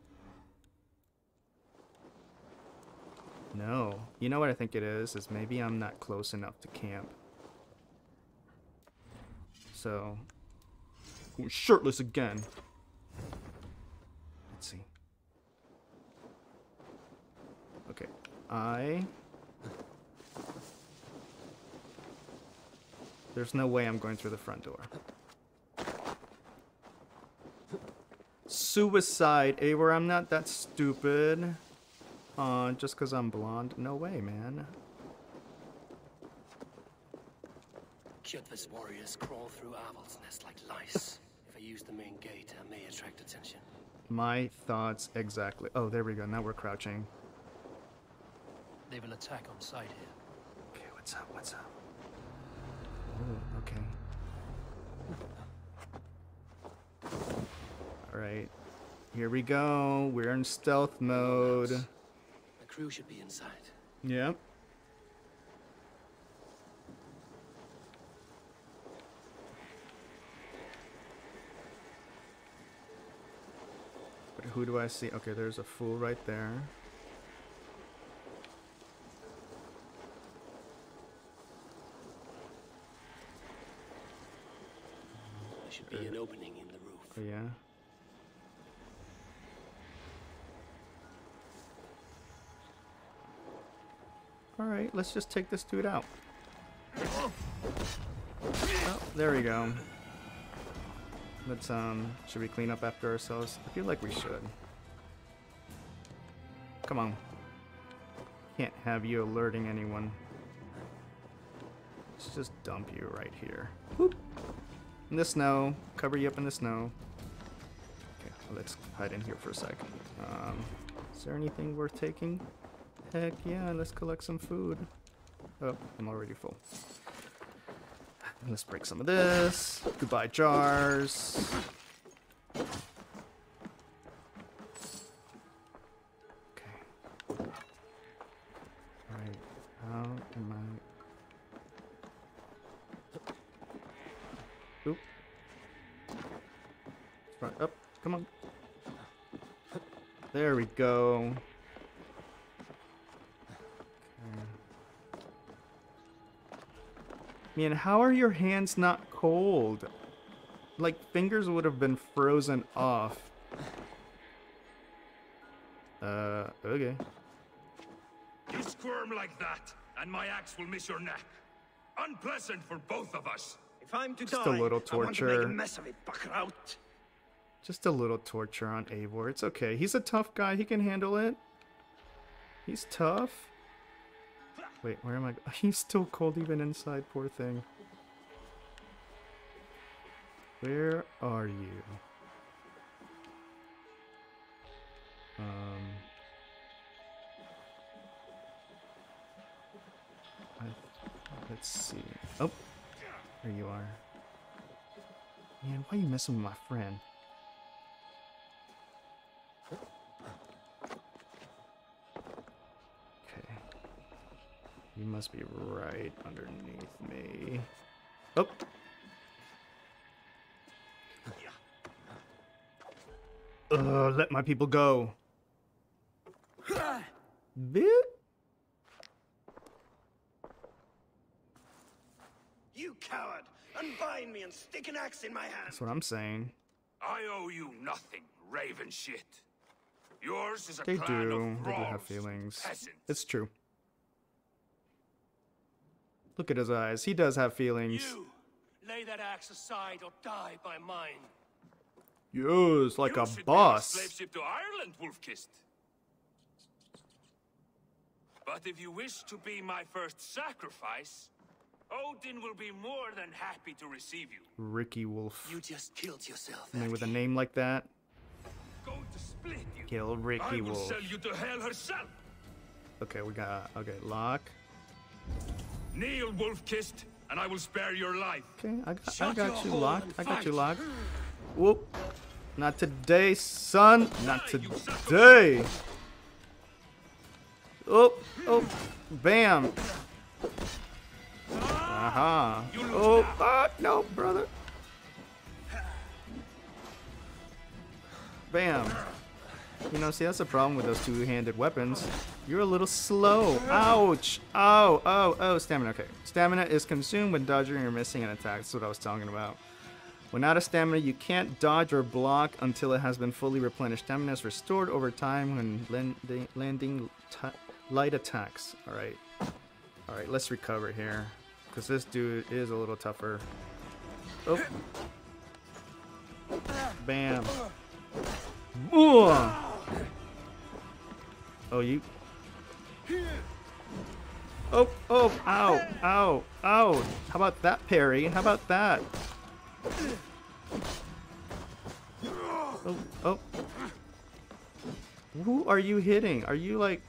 No. You know what I think it is? Is maybe I'm not close enough to camp. So... Ooh, shirtless again! Let's see. Okay. I... There's no way I'm going through the front door. Suicide, Eivor. I'm not that stupid. Uh, just because I'm blonde. No way, man. Kyotve's warriors crawl through owl's nest like lice. If I use the main gate, I may attract attention. My thoughts exactly. Oh, there we go. Now we're crouching. They will attack on sight here. Okay, what's up? What's up? Oh, okay. Alright. Here we go. We're in stealth mode. The crew should be inside. Yep. But who do I see? Okay, there's a fool right there. Be an opening in the roof. Oh, yeah. All right, let's just take this dude out. Oh, there we go. Let's um, should we clean up after ourselves? I feel like we should. Come on. Can't have you alerting anyone. Let's just dump you right here. Whoop. In the snow, cover you up in the snow. Okay, well, let's hide in here for a sec. Um, is there anything worth taking? Heck yeah, let's collect some food. Oh, I'm already full. Let's break some of this. Goodbye, jars. Okay. Alright, how am I... Oop. Right up. Come on. There we go. Okay. Man, how are your hands not cold? Like, fingers would have been frozen off. Uh, okay. squirm like that, and my axe will miss your neck. Unpleasant for both of us. If I'm to just die, a little torture. I want to make a mess of it, Bakraut. Just a little torture on Eivor. It's okay. He's a tough guy. He can handle it. He's tough. Wait, where am I? He's still cold even inside, poor thing. Where are you? Um... Let's see. Oh, there you are. Man, why are you messing with my friend? Okay. You must be right underneath me. Oh! Ugh, let my people go. Bit? You coward! Unbind me and stick an axe in my hand! That's what I'm saying. I owe you nothing, raven shit. Yours is a they clan do. Of They do have feelings. Peasants. It's true. Look at his eyes. He does have feelings. You! Lay that axe aside or die by mine. Yes, like you a boss. You should slave ship to Ireland, Wolfkist. But if you wish to be my first sacrifice, Odin will be more than happy to receive you. Rikiwulf. You just killed yourself. And with a name like that. Going to split you. Kill Rikiwulf. I will sell you to hell herself. Okay, we got okay, lock. Kneel, Wolfkist, and I will spare your life. Okay, I got I got you locked. I got you locked. Whoop. Not today, son. Not today. Oh, oh. Bam. Aha. Uh-huh. Oh, ah, no, brother. Bam. You know, see, that's the problem with those two-handed weapons. You're a little slow. Ouch. Oh, oh, oh, stamina. Okay. Stamina is consumed when dodging or missing an attack. That's what I was talking about. When out of stamina, you can't dodge or block until it has been fully replenished. Stamina is restored over time when landing, landing t light attacks. All right. All right, let's recover here. Because this dude is a little tougher. Oh. Bam. Ooh. Oh, you. Oh, oh, ow, ow, ow. How about that parry? How about that? Oh, oh. Who are you hitting? Are you like.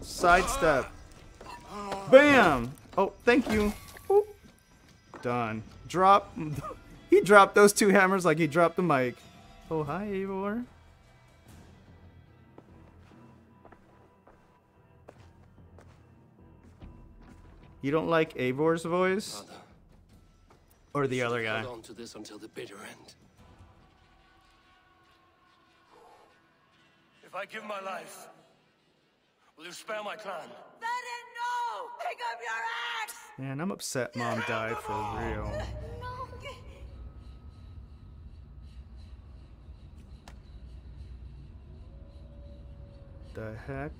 Sidestep. Bam! Oh, thank you. Ooh. Done. Drop. He dropped those two hammers like he dropped the mic. Oh, hi, Eivor. You don't like Eivor's voice? Mother. Or the other guy? Hold on to this until the bitter end. If I give my life, will you spare my clan? Pick up your axe! Man, I'm upset Mom died for real. No. The heck?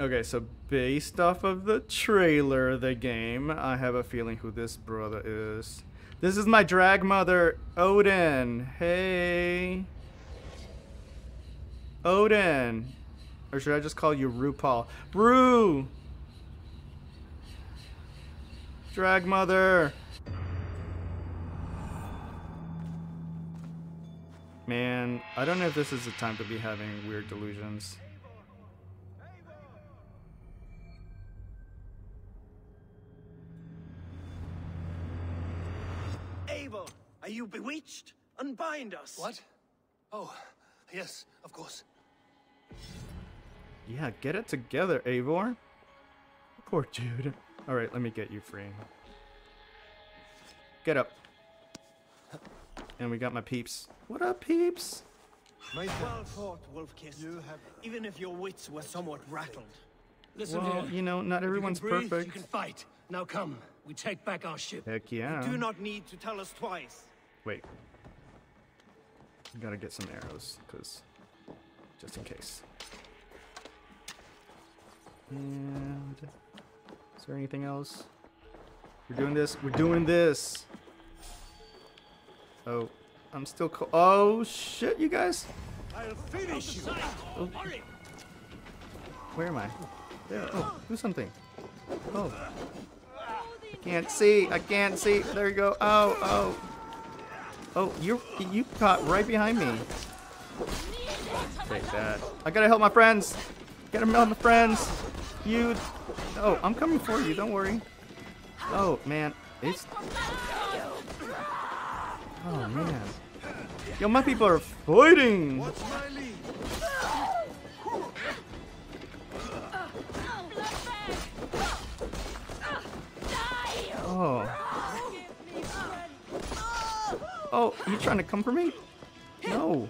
Okay, so based off of the trailer of the game, I have a feeling who this brother is. This is my drag mother, Odin. Hey. Odin, or should I just call you RuPaul? Ru, drag mother. Man, I don't know if this is the time to be having weird delusions. Eivor, are you bewitched? Unbind us. What? Oh, yes, of course. Yeah, get it together, Eivor. Poor dude. Alright, let me get you free. Get up. And we got my peeps. What up, peeps? Well fought, Wolfkist. You have... Even if your wits were somewhat rattled. Listen well, here. You know, not everyone's you breathe, perfect. You can fight. Now come, we take back our ship. Heck yeah. You do not need to tell us twice. Wait. Gotta get some arrows, because just in case. And is there anything else? We're doing this. We're doing this. Oh, I'm still. Co oh shit, you guys! I'll finish you. Oh. Where am I? There. Oh, do something. Oh, I can't see. I can't see. There you go. Oh, oh. Oh, you you caught right behind me. Take that. I gotta help my friends. Gotta help my friends. You. Oh, I'm coming for you. Don't worry. Oh man, it's. Oh man. Yo, my people are fighting. Oh. Oh, you trying to come for me? No.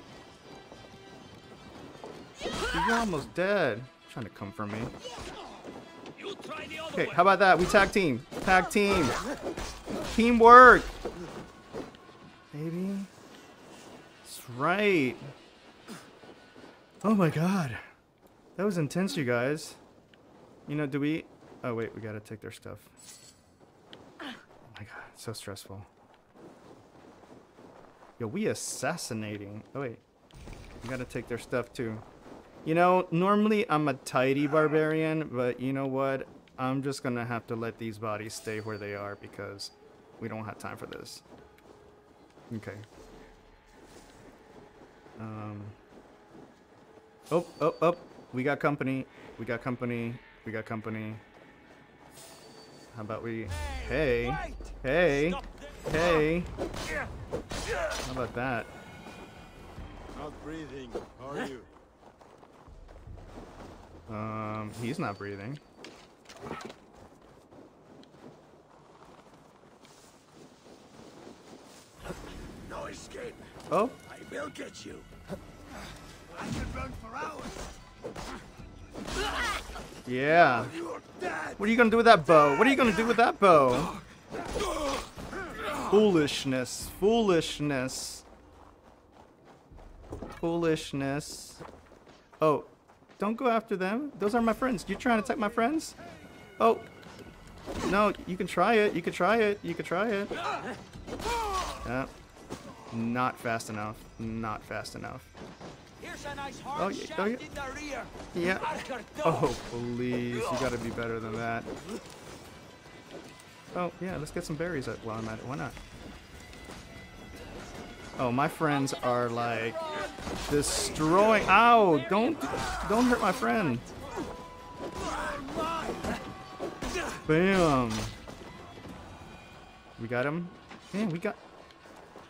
You're almost dead. You're trying to come for me. Okay, how about that? We tag team. Tag team. Teamwork. Baby. That's right. Oh my god. That was intense, you guys. You know, do we... Oh, wait. We gotta take their stuff. Oh my god. It's so stressful. Yo, we assassinating. Oh, wait. We gotta take their stuff, too. You know, normally I'm a tidy barbarian, but you know what? I'm just gonna have to let these bodies stay where they are because we don't have time for this. Okay. Um. Oh, oh, oh. We got company. We got company. We got company. How about we... Hey. Hey. Hey. How about that? Not breathing, are you? Um, he's not breathing. No escape. Oh. I will get you. I can run for hours. Yeah. What are you gonna do with that bow? What are you gonna do with that bow? Foolishness. Foolishness. Foolishness. Oh. Don't go after them. Those are my friends. You trying to attack my friends? Oh. No, you can try it. You can try it. You can try it. Uh, not fast enough. Not fast enough. Oh, yeah. Oh, yeah. Yeah. Oh, please. You gotta be better than that. Oh, yeah. Let's get some berries up while I'm at it. Why not? Oh, my friends are like... Destroying! Ow! Don't don't hurt my friend. Bam! We got him. Man, we got.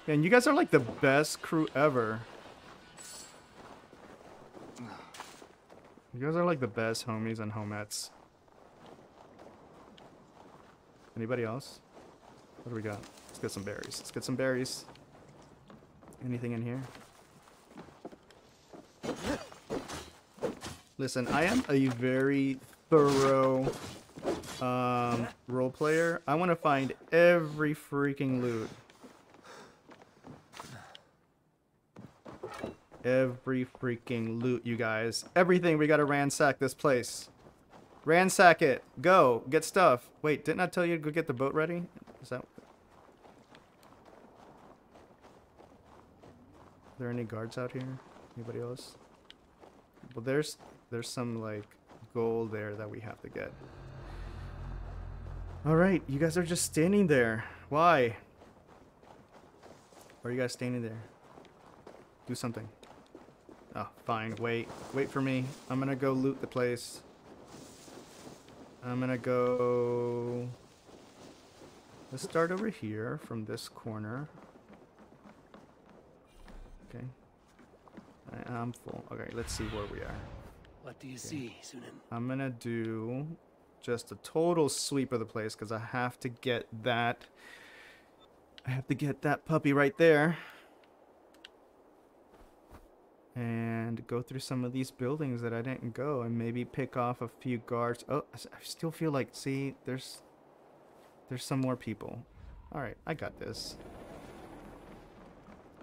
Man, you guys are like the best crew ever. You guys are like the best homies and homettes. Anybody else? What do we got? Let's get some berries. Let's get some berries. Anything in here? Listen, I am a very thorough um, role player. I want to find every freaking loot. Every freaking loot, you guys. Everything, we gotta ransack this place. Ransack it. Go. Get stuff. Wait, didn't I tell you to go get the boat ready? Is that... Are there any guards out here? Anybody else? Well, there's... There's some, like, gold there that we have to get. Alright, you guys are just standing there. Why? Why are you guys standing there? Do something. Oh, fine. Wait. Wait for me. I'm gonna go loot the place. I'm gonna go... Let's start over here from this corner. Okay. I'm full. Okay, let's see where we are. What do you okay. see, Synin? I'm gonna do just a total sweep of the place because I have to get that. I have to get that puppy right there, and go through some of these buildings that I didn't go, and maybe pick off a few guards. Oh, I still feel like see, there's, there's some more people. All right, I got this.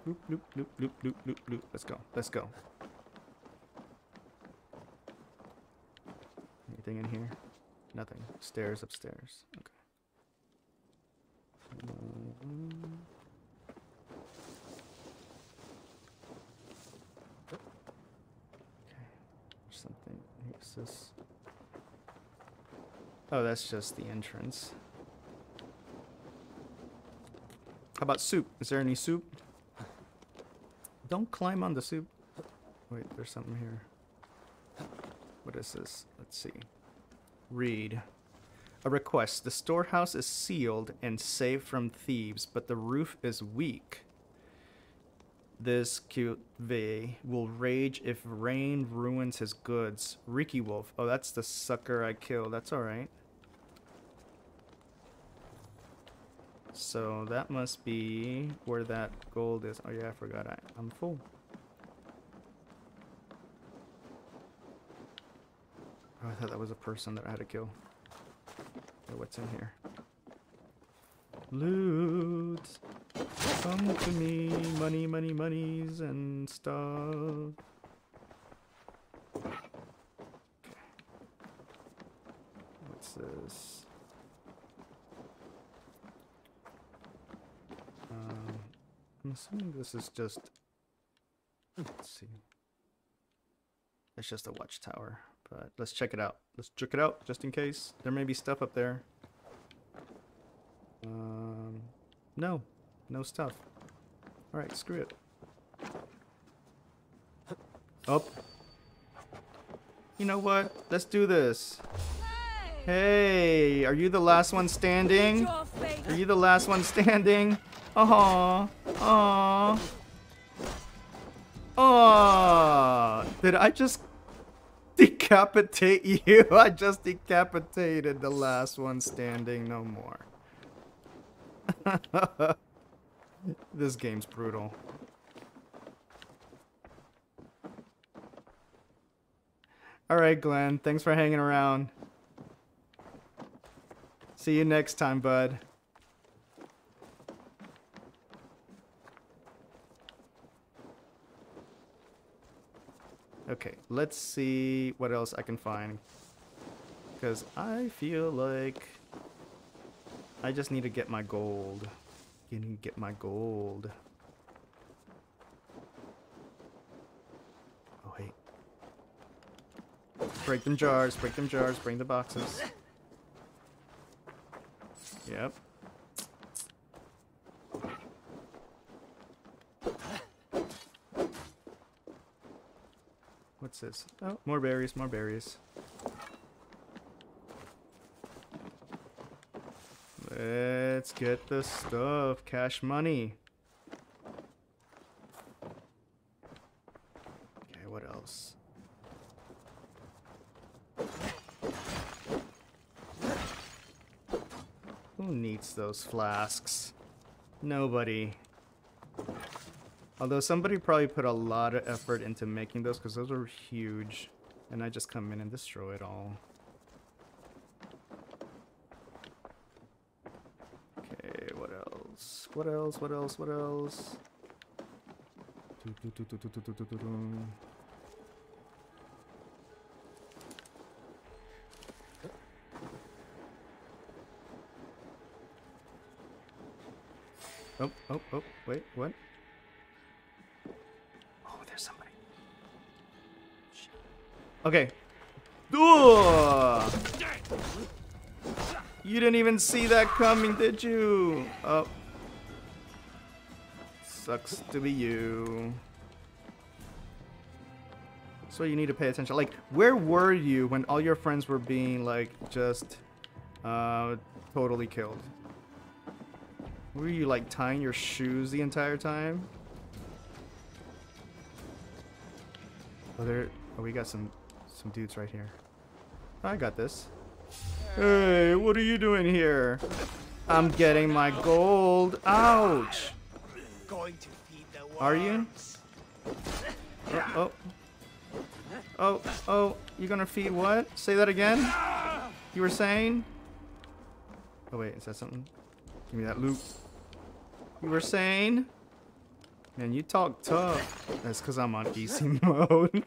Loop, loop, loop, loop, loop, loop, loop. Let's go. Let's go. Anything in here? Nothing. Stairs upstairs. Okay. Um, okay. There's something. What's this? Oh, that's just the entrance. How about soup? Is there any soup? Don't climb on the soup. Wait, there's something here. What is this? Let's see. Read. A request. The storehouse is sealed and safe from thieves, but the roof is weak. This Kyotve will rage if rain ruins his goods. Rikiwulf. Oh, that's the sucker I killed. That's alright. So that must be where that gold is. Oh yeah, I forgot. I, I'm full. Oh, I thought that was a person that I had to kill. Oh, what's in here? Loot! Come to me! Money, money, monies, and stuff. Okay. What's this? Um, I'm assuming this is just, let's see, it's just a watchtower, but let's check it out. Let's check it out just in case. There may be stuff up there. Um, no, no stuff. All right, screw it. Up. You know what? Let's do this. Hey, hey, are you the last one standing? Are you the last one standing? Aww, aww, aww, did I just decapitate you? I just decapitated the last one standing, no more. This game's brutal. Alright, Glenn, thanks for hanging around. See you next time, bud. Okay, let's see what else I can find, because I feel like I just need to get my gold. You need to get my gold. Oh, wait. Break them jars, break them jars, bring the boxes. Yep. What's this? Oh, more berries, more berries. Let's get the stuff. Cash money. Okay, what else? Who needs those flasks? Nobody. Although somebody probably put a lot of effort into making those, because those are huge, and I just come in and destroy it all. Okay, what else? What else? What else? What else? Oh, oh, oh, wait, what? Okay. Ooh! You didn't even see that coming, did you? Oh. Sucks to be you. So you need to pay attention. Like, where were you when all your friends were being, like, just uh, totally killed? Were you, like, tying your shoes the entire time? Oh, there... Oh, we got some... Some dudes right here. I got this. Hey, what are you doing here? I'm getting my gold. Ouch! Going to feed the worms. Are you? Oh, oh, oh, oh! You're gonna feed what? Say that again. You were saying? Oh wait, is that something? Give me that loot. You were saying? Man, you talk tough. That's because I'm on easy mode.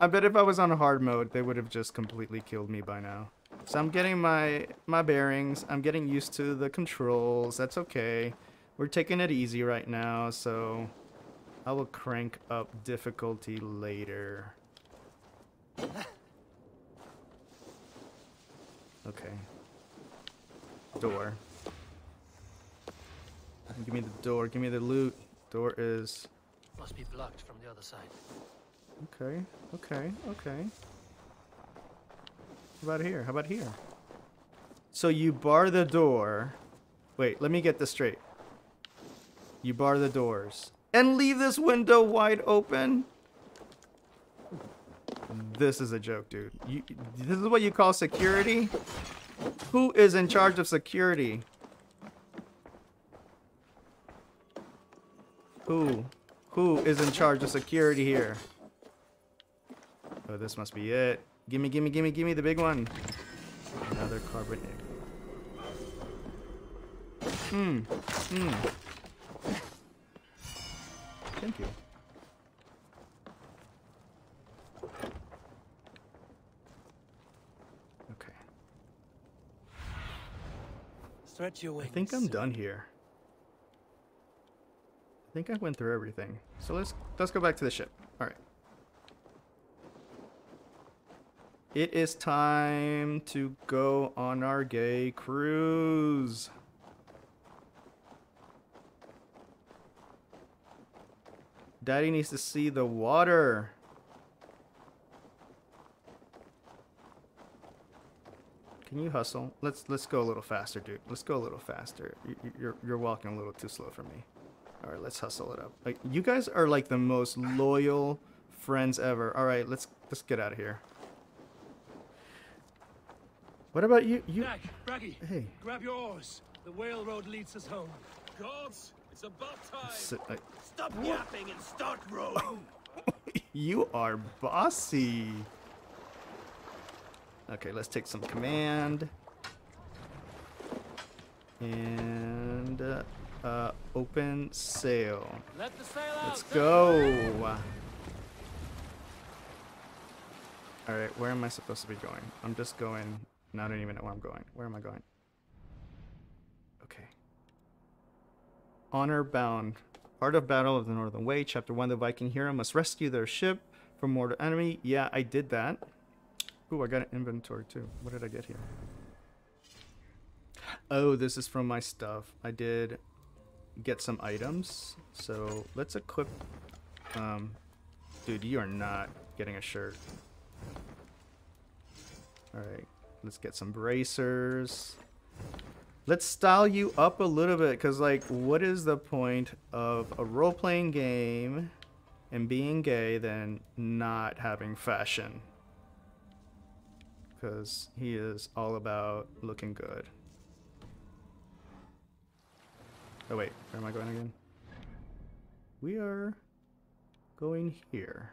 I bet if I was on hard mode, they would have just completely killed me by now. So I'm getting my, my bearings. I'm getting used to the controls. That's okay. We're taking it easy right now, so I will crank up difficulty later. Okay. Door. Give me the door. Give me the loot. Door is... must be blocked from the other side. Okay. Okay. Okay. How about here? How about here? So you bar the door. Wait, let me get this straight. You bar the doors. And leave this window wide open? This is a joke, dude. You, this is what you call security? Who is in charge of security? Who? Who is in charge of security here? Oh, this must be it. Gimme, gimme, gimme, gimme the big one. Another carbon egg. Hmm. Hmm. Thank you. Okay. Stretch your wings. I think I'm done here. I think I went through everything. So let's let's go back to the ship. All right. It is time to go on our gay cruise. Daddy needs to see the water. Can you hustle? Let's let's go a little faster, dude. Let's go a little faster. You're you're, you're walking a little too slow for me. All right, let's hustle it up. Like you guys are like the most loyal friends ever. All right, let's let's get out of here. What about you? You. Dag, Braggy, hey. Grab your oars. The whale road leads us home. Gods. It's about time. So, I, Stop what? yapping and start rowing. You are bossy. Okay, let's take some command. And uh, uh, open sail. Let the sail out. Let's go. All right, where am I supposed to be going? I'm just going. No, I don't even know where I'm going. Where am I going? Okay. Honor bound. Art of Battle of the Northern Way. Chapter one. The Viking hero must rescue their ship from mortal enemy. Yeah, I did that. Ooh, I got an inventory too. What did I get here? Oh, this is from my stuff. I did get some items. So let's equip. Um, dude, you are not getting a shirt. All right, let's get some bracers. Let's style you up a little bit, because, like, what is the point of a role-playing game and being gay than not having fashion? Because he is all about looking good. Oh, wait. Where am I going again? We are going here.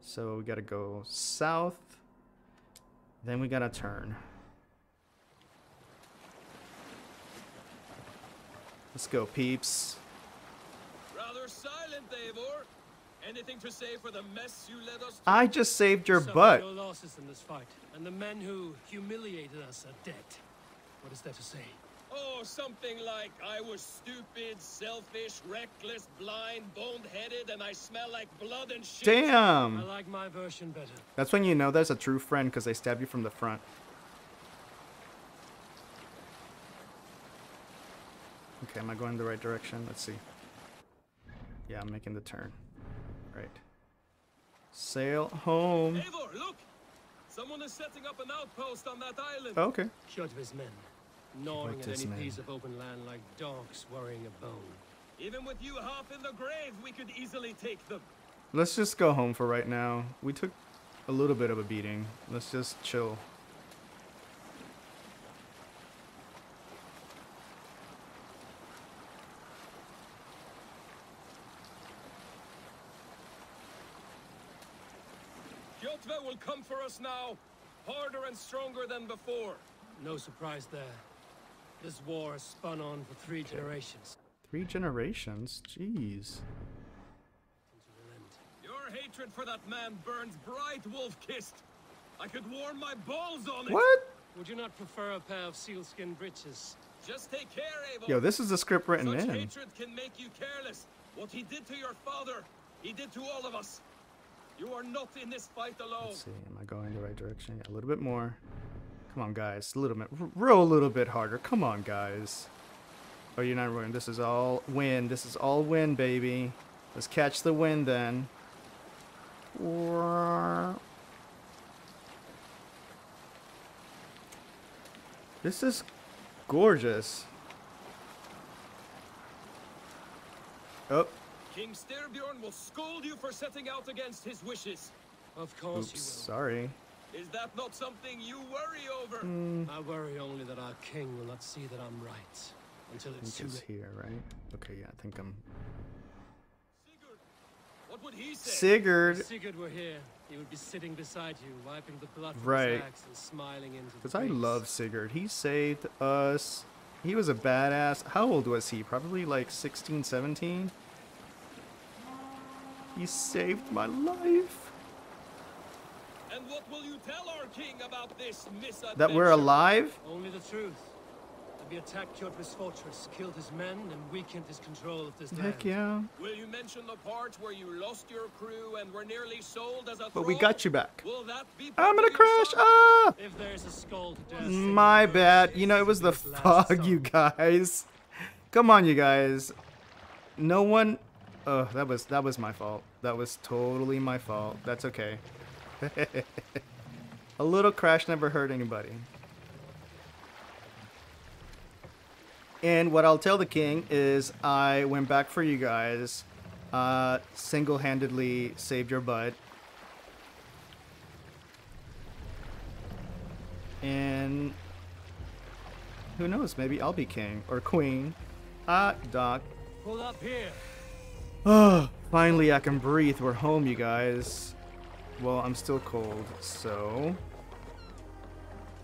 So we got to go south. Then we got to turn. Let's go, peeps. Rather silent, Eivor. Anything to say for the mess you led us to? I just saved your butt. Your losses in this fight, and the men who humiliated us are dead. What is there to say? Oh, something like I was stupid, selfish, reckless, blind, bone-headed, and I smell like blood and shit. Damn. I like my version better. That's when you know there's a true friend, because they stab you from the front. Okay, am I going the right direction? Let's see. Yeah, I'm making the turn. Right. Sail home. Eivor, look! Someone is setting up an outpost on that island. Oh, okay. Kyotve's men, gnawing at any man. piece of open land like dogs worrying a bone. Even with you half in the grave, we could easily take them. Let's just go home for right now. We took a little bit of a beating. Let's just chill. Kyotve will come for us now, harder and stronger than before. No surprise there. This war has spun on for three generations. Three generations? Jeez. Your hatred for that man burns bright, wolf-kissed. I could warm my balls on it. What? Would you not prefer a pair of sealskin breeches? Just take care, Eivor. Yo, this is the script written Such in. Hatred can make you careless. What he did to your father, he did to all of us. You are not in this fight alone. Let's see, am I going the right direction? Yeah, a little bit more. Come on, guys. A little bit. Roll a little bit harder. Come on, guys. Oh, you're not ruined. This is all wind. This is all wind, baby. Let's catch the wind then. This is gorgeous. Oh. King Styrbjörn will scold you for setting out against his wishes. Of course Oops, he will. Sorry. Is that not something you worry over? Mm. I worry only that our king will not see that I'm right until it's too late. Here, right? Okay, yeah, I think I'm. Sigurd, what would he say? Sigurd. If Sigurd were here, he would be sitting beside you, wiping the blood from right. his axe and smiling into the face. Because I love Sigurd. He saved us. He was a badass. How old was he? Probably like sixteen, seventeen. He saved my life. And what will you tell our king about this misadventure? That we're alive? Only the truth. That we attacked Kyotve's fortress, killed his men, and weakened his control of this land. Heck yeah. Will you mention the part where you lost your crew and were nearly sold as a But we got you back. Will that be I'm gonna crash! Ah! If there's a scold, my bad. You know, it was the fog, you guys. Come on, you guys. No one... Oh, that was that was my fault. That was totally my fault. That's okay. A little crash never hurt anybody. And what I'll tell the king is I went back for you guys. Uh, single-handedly saved your butt. And who knows? Maybe I'll be king or queen. Ah, Doc. Pull up here. Oh, finally I can breathe. We're home, you guys. Well, I'm still cold, so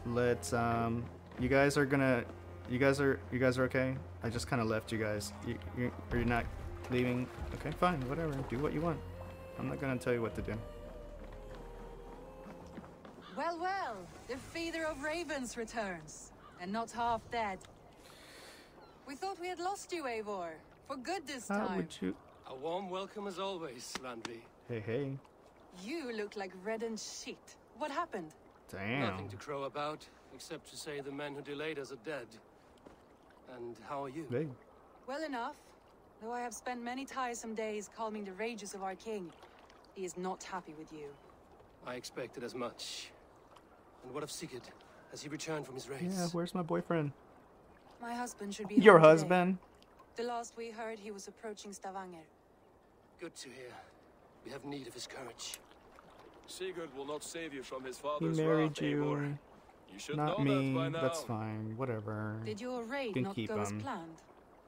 let's um you guys are gonna you guys are you guys are okay. I just kind of left you guys. You, you are you not leaving? Okay, fine, whatever. Do what you want. I'm not gonna tell you what to do. Well, well, the feeder of ravens returns, and not half dead. We thought we had lost you, Eivor, for good this time. How would you? A warm welcome as always, Landry. Hey, hey. You look like reddened sheet. What happened? Damn. Nothing to crow about, except to say the men who delayed us are dead. And how are you? Hey. Well enough, though I have spent many tiresome days calming the rages of our king. He is not happy with you. I expected as much. And what of Sigurd? Has he returned from his raids? Yeah, where's my boyfriend? My husband should be Your husband? Today. The last we heard, he was approaching Stavanger. Good to hear. We have need of his courage. Sigurd will not save you from his father's wrath. He married you. You should not know me. That by now. That's fine. Whatever. Did your raid not go him. as planned?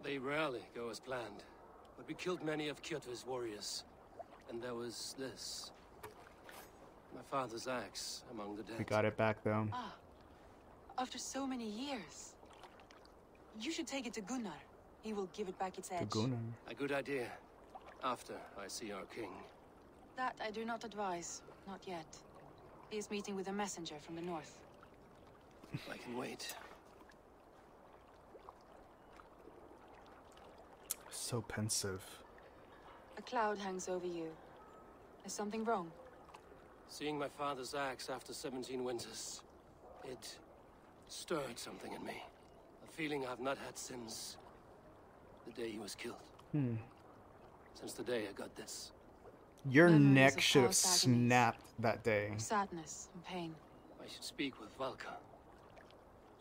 They rarely go as planned, but we killed many of Kyotve's warriors, and there was this. My father's axe among the dead. We got it back though. Ah, after so many years. You should take it to Gunnar. He will give it back its edge. To Gunnar. A good idea. After I see our king. That I do not advise. Not yet. He is meeting with a messenger from the north. I can wait. So pensive. A cloud hangs over you. Is something wrong? Seeing my father's axe after seventeen winters, it stirred something in me. A feeling I've not had since the day he was killed. Hmm. Since the day I got this. Your Memories neck should have snapped that day. Sadness and pain. I should speak with Valka.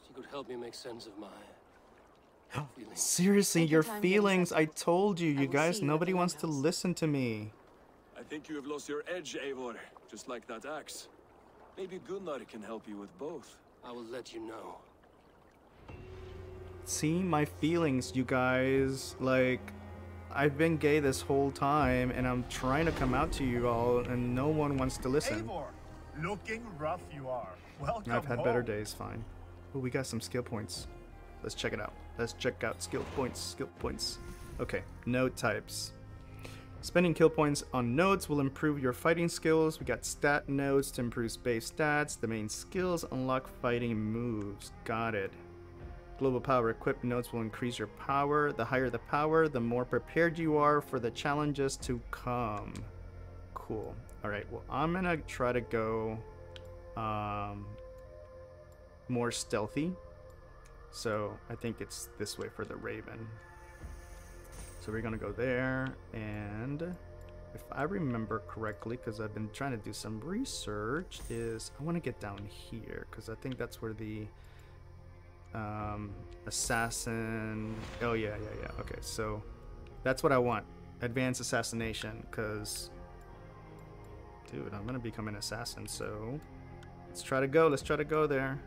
She could help me make sense of my feelings. Seriously, Take your feelings. I told you, I you guys, nobody wants to listen to me. I think you have lost your edge, Eivor, just like that axe. Maybe Gunnar can help you with both. I will let you know. See, my feelings, you guys, like... I've been gay this whole time, and I'm trying to come out to you all, and no one wants to listen. Eivor, looking rough you are. Welcome I've had home. better days, fine. But we got some skill points. Let's check it out. Let's check out skill points, skill points. Okay, node types. Spending kill points on nodes will improve your fighting skills. We got stat nodes to improve base stats. The main skills unlock fighting moves. Got it. Global power equipped nodes will increase your power. The higher the power, the more prepared you are for the challenges to come. Cool. All right, well, I'm gonna try to go um, more stealthy. So I think it's this way for the Raven. So we're gonna go there, and if I remember correctly, because I've been trying to do some research, is I wanna get down here, because I think that's where the Um, assassin. Oh yeah, yeah, yeah. Okay, so that's what I want. Advanced assassination, because, dude, I'm gonna become an assassin. So let's try to go. Let's try to go there.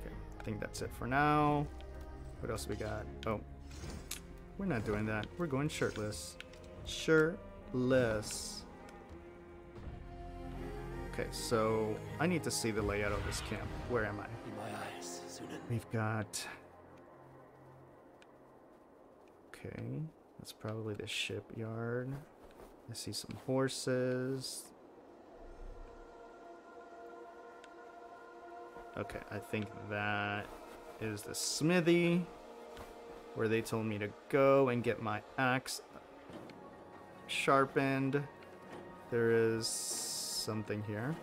Okay, I think that's it for now. What else we got? Oh, we're not doing that. We're going shirtless. Shirtless. Okay, so I need to see the layout of this camp. Where am I? We've got, okay, that's probably the shipyard. I see some horses. Okay, I think that is the smithy where they told me to go and get my axe sharpened. There is something here.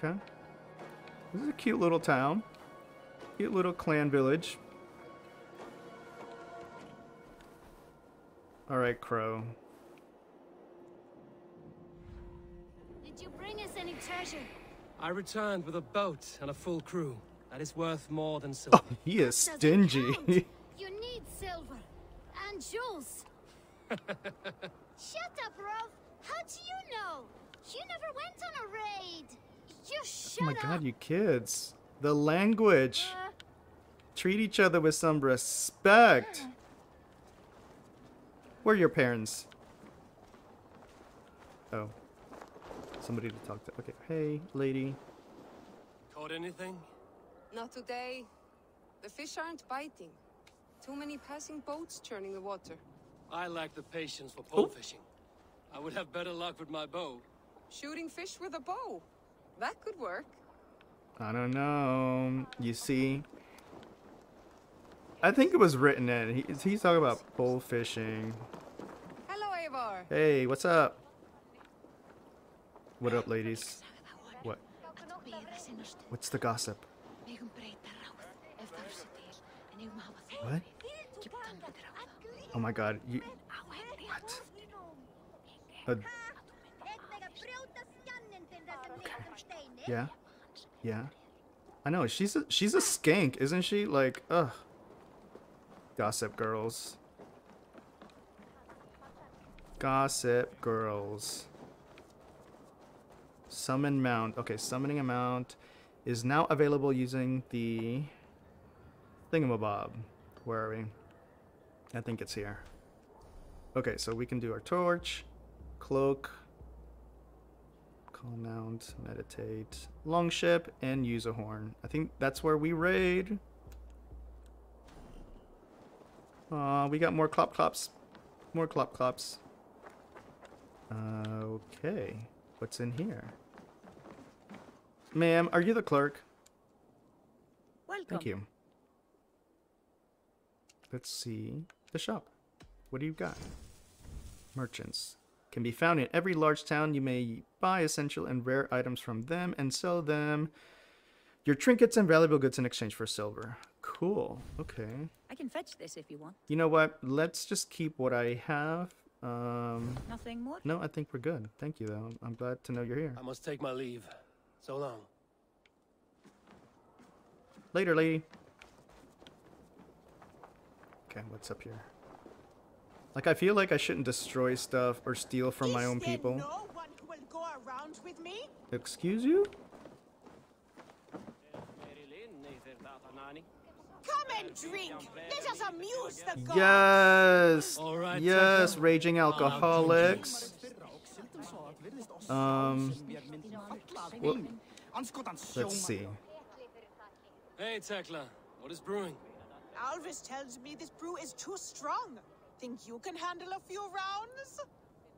Okay. This is a cute little town. Cute little clan village. Alright, Crow. Did you bring us any treasure? I returned with a boat and a full crew. That is worth more than silver. Oh, he is stingy. You need silver. And jewels. Shut up, Rolf. How do you know? You never went on a raid. You shut oh my up. God, you kids. The language. Uh, Treat each other with some respect. Uh, Where are your parents? Oh. Somebody to talk to. Okay. Hey, lady. Caught anything? Not today. The fish aren't biting. Too many passing boats churning the water. I lack the patience for pole oh. fishing. I would have better luck with my bow. Shooting fish with a bow. That could work. I don't know. You see, I think it was written in. He, he's talking about pole fishing. Hello, Eivor. Hey, what's up? What up, ladies? What? What's the gossip? What? Oh my God! You. What? A, Yeah, yeah. I know she's a, she's a skank, isn't she? Like, ugh. Gossip girls. Gossip girls. Summon mount. Okay, summoning a mount is now available using the thingamabob. Where are we? I think it's here. Okay, so we can do our torch, cloak. Call mount, meditate, longship, and use a horn. I think that's where we raid. Uh, we got more clop clops. More clop clops. Uh, okay. What's in here? Ma'am, are you the clerk? Welcome. Thank you. Let's see the shop. What do you got? Merchants. Can be found in every large town. You may buy essential and rare items from them and sell them your trinkets and valuable goods in exchange for silver. Cool. Okay. I can fetch this if you want. You know what? Let's just keep what I have. Um, Nothing more? No, I think we're good. Thank you, though. I'm glad to know you're here. I must take my leave. So long. Later, lady. Okay, what's up here? Like, I feel like I shouldn't destroy stuff or steal from my own people. Is there no one who will go around with me? Excuse you? Come and drink! Let us amuse the gods! Yes! Right, yes, Tekla. Raging alcoholics. Um... Well, Let's see. Hey, Tekla. What is brewing? Alvis tells me this brew is too strong. Think you can handle a few rounds?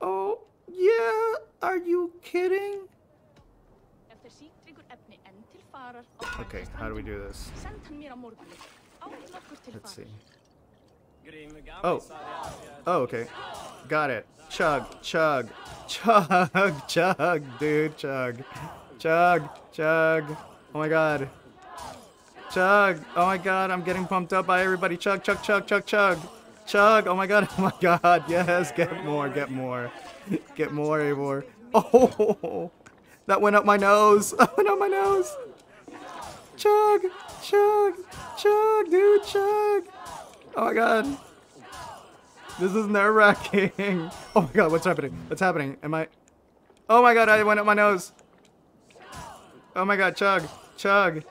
Oh, yeah. Are you kidding? Okay, how do we do this? Let's see. Oh. Oh, okay. Got it. Chug, chug, chug, chug, dude, chug. Chug, chug. Oh my god. Chug. Oh my god, I'm getting pumped up by everybody. Chug, chug, chug, chug, chug. Chug. Oh my god, oh my god. Yes, get more, get more. Get more, Eivor. Oh, that went up my nose. That went up my nose. Chug, chug, chug, dude, chug. Oh my god. This is nerve-wracking. Oh my god, what's happening? What's happening? Am I... Oh my god, I went up my nose. Oh my god, chug. Chug.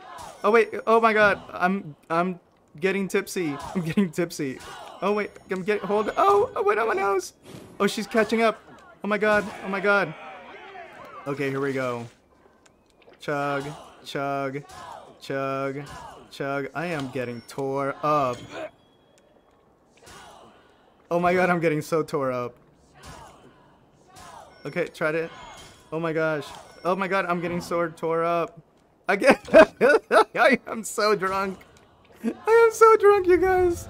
Oh wait, oh my god. I'm I'm getting tipsy. I'm getting tipsy. Oh wait, I'm getting... Hold... Oh, I went up my nose. Oh, she's catching up. Oh my god, oh my god. Okay, here we go. Chug. Chug. Chug. Chug. I am getting tore up. Oh my god, I'm getting so tore up. Okay, try to... Oh my gosh. Oh my god, I'm getting so tore up. I get... I am so drunk. I am so drunk, you guys.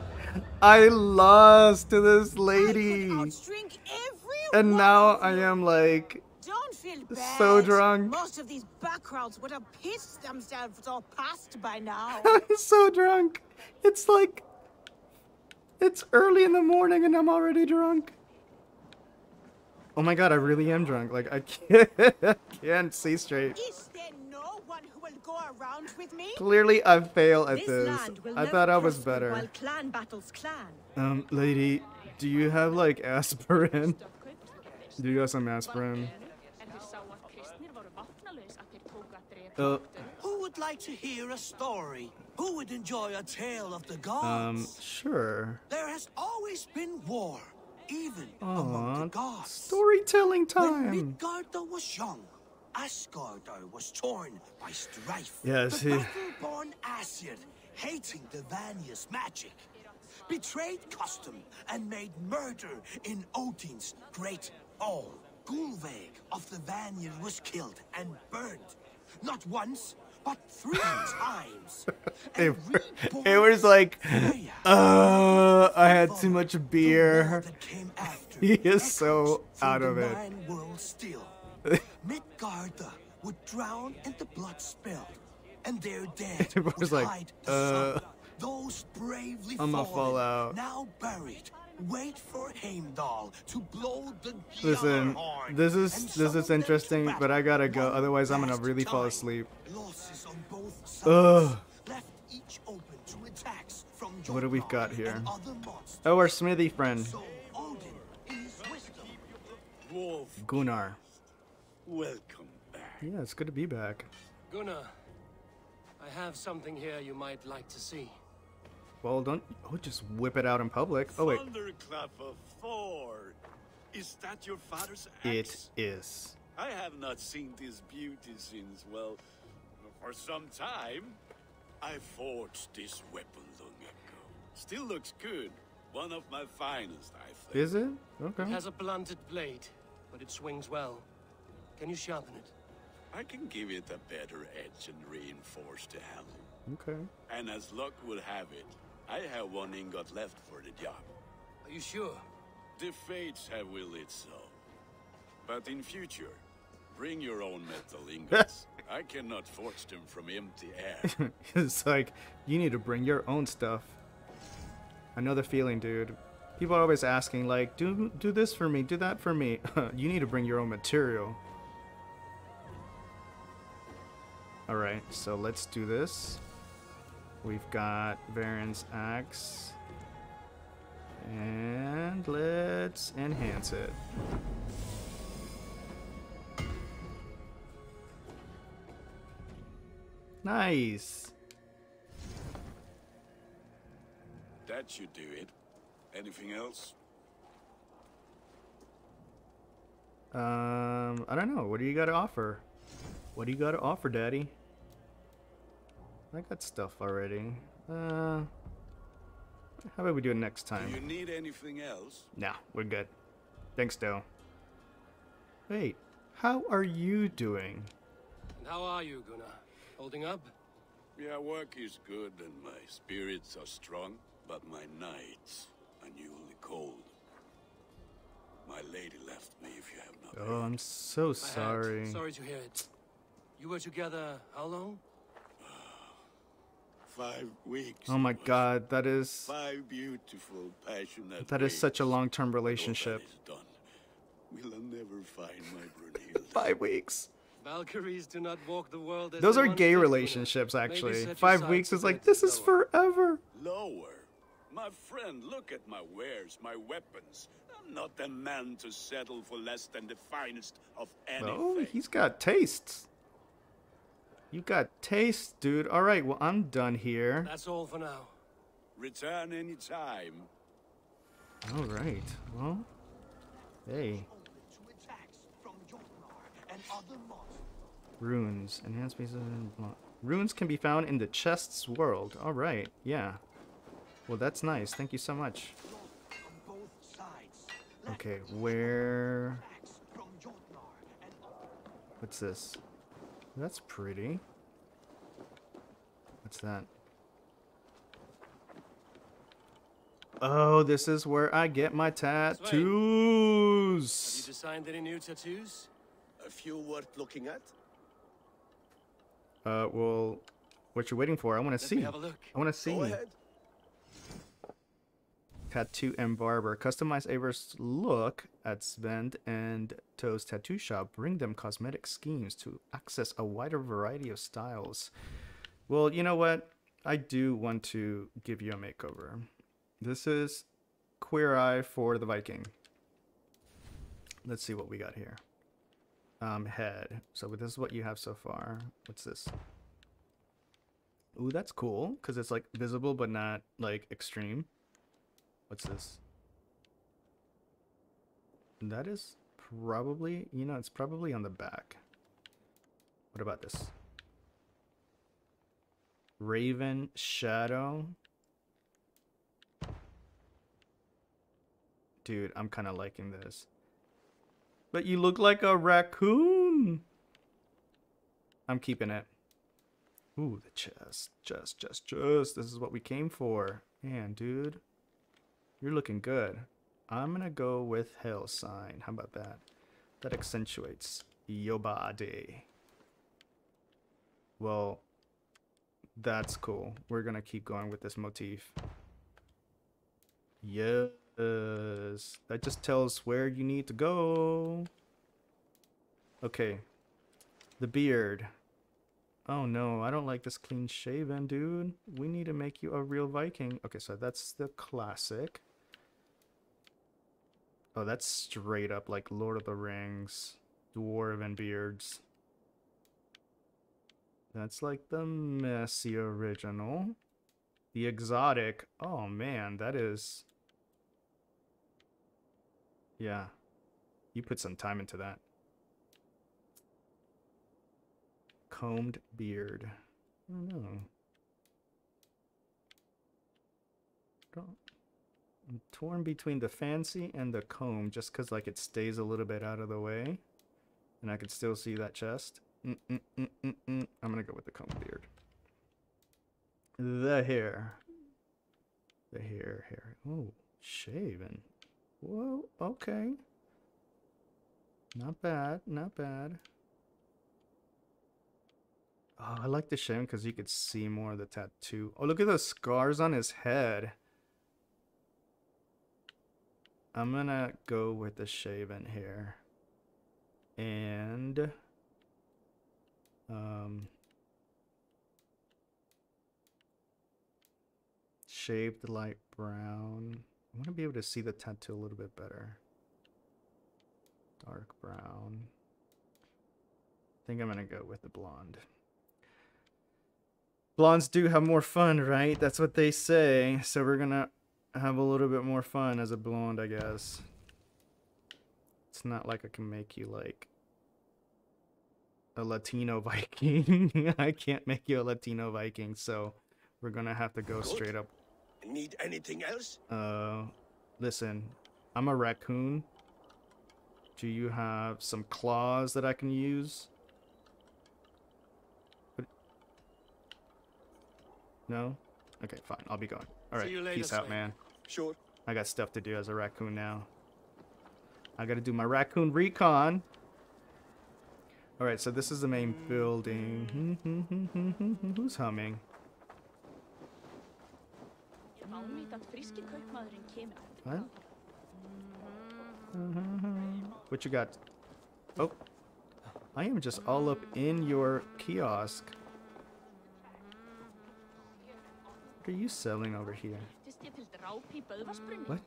I lost to this lady. And now I am like... Don't feel bad. So drunk. Most of these backgrounds would have pissed themselves all past by now. I'm so drunk. It's like... It's early in the morning and I'm already drunk. Oh my god, I really am drunk. Like, I can't, I can't see straight. Is there no one who will go around with me? Clearly, I fail at this. I thought I was better. Clan battles clan. Um, lady, do you have, like, aspirin? Do you have some aspirin? Uh, who would like to hear a story? Who would enjoy a tale of the gods? Um, sure. There has always been war, even Aww, among the gods. Storytelling time! When Midgard was young, Asgard was torn by strife. Yes, the he... battle-born Asir, hating the Vanir's magic, betrayed custom and made murder in Odin's great hall. Gulveig of the Vanir was killed and burned. Not once, but three times. It was like, uh, I had too much beer. He is so out of it. Midgarda would drown in the blood spill, and their dead would hide the sun. Those bravely fallen, now buried. Wait for Heimdall to blow the Listen, this is this is interesting, but I gotta go. Otherwise, I'm gonna really fall asleep. Ugh. What do we got here? Oh, our smithy friend. Gunnar. Welcome back. Yeah, it's good to be back. Gunnar, I have something here you might like to see. Well, don't oh, just whip it out in public. Oh wait. Thunderclap of Thor. Is that your father's axe? It is. I have not seen this beauty since, well, for some time. I forged this weapon long ago. Still looks good. One of my finest, I think. Is it? Okay. It has a blunted blade, but it swings well. Can you sharpen it? I can give it a better edge and reinforce the handle. Okay. And as luck will have it, I have one ingot left for the job. Are you sure? The fates have willed it so. But in future, bring your own metal ingots. I cannot forge them from empty air. It's like, you need to bring your own stuff. Another feeling, dude. People are always asking, like, do, do this for me, do that for me. You need to bring your own material. Alright, so let's do this. We've got Varen's axe. And let's enhance it. Nice. That should do it. Anything else? Um, I don't know. What do you got to offer? What do you got to offer, Daddy? I got stuff already. Uh, how about we do it next time? Do you need anything else? Nah, we're good. Thanks, though. Wait, how are you doing? And how are you, Gunnar? Holding up? Yeah, work is good and my spirits are strong, but my nights are newly cold. My lady left me, if you have not heard. Oh, I'm so sorry. Sorry to hear it. You were together how long? Five weeks. Oh my God, that is five beautiful, passionate. That is such a long-term relationship. Will I never find my Brunhilde? Five weeks. Valkyries do not walk the world. As those are gay relationships, actually. Five weeks is like this is forever. Lower. My friend, look at my wares, my weapons. I'm not the man to settle for less than the finest of anything. Oh, he's got tastes. You got taste, dude. All right, well, I'm done here. That's all for now. Return any time. All right. Well, hey. Runes. Enhanced pieces of... Runes can be found in the chests world. All right, yeah. Well, that's nice. Thank you so much. Okay, where... What's this? That's pretty. What's that? Oh, this is where I get my tattoos. Have you designed any new tattoos? A few worth looking at. Uh, well, what you're waiting for? I want to see. Have a look. I want to see. Go ahead. Tattoo and Barber. Customize Eivor's look at Sven and Toe's tattoo shop. Bring them cosmetic schemes to access a wider variety of styles. Well, you know what? I do want to give you a makeover. This is Queer Eye for the Viking. Let's see what we got here. Um, head. So this is what you have so far. What's this? Ooh, that's cool because it's like visible but not like extreme. What's this? That is probably, you know, it's probably on the back. What about this? Raven Shadow. Dude, I'm kind of liking this. But you look like a raccoon. I'm keeping it. Ooh, the chest. Chest, chest, chest. This is what we came for. Man, dude. You're looking good. I'm gonna go with Hail Sign. How about that? That accentuates your body. Well, that's cool. We're gonna keep going with this motif. Yes. That just tells where you need to go. Okay. The beard. Oh no, I don't like this clean shaven, dude. We need to make you a real Viking. Okay, so that's the classic. Oh, that's straight up like Lord of the Rings, dwarven beards. That's like the messy original. The exotic. Oh man, that is... Yeah. You put some time into that. Combed beard. I don't know. Don't. I'm torn between the fancy and the comb just because like it stays a little bit out of the way. And I can still see that chest. Mm -mm -mm -mm -mm. I'm going to go with the combed beard. The hair. The hair, hair. Oh, shaven. Whoa, okay. Not bad, not bad. Oh, I like the shame because you could see more of the tattoo. Oh, look at those scars on his head. I'm gonna go with the shaven hair. And... Um... Shaved light brown. I want to be able to see the tattoo a little bit better. Dark brown. I think I'm gonna go with the blonde. Blondes do have more fun, right? That's what they say. So we're gonna have a little bit more fun as a blonde, I guess. It's not like I can make you like a Latino Viking. I can't make you a Latino Viking, so we're gonna have to go straight up. Need anything else? Uh, listen, I'm a raccoon. Do you have some claws that I can use? No? Okay, fine. I'll be going. All right, peace out, man. Sure. I got stuff to do as a raccoon now. I gotta do my raccoon recon. All right, so this is the main building. Who's humming? What? What you got? Oh, I am just all up in your kiosk. What are you selling over here? What?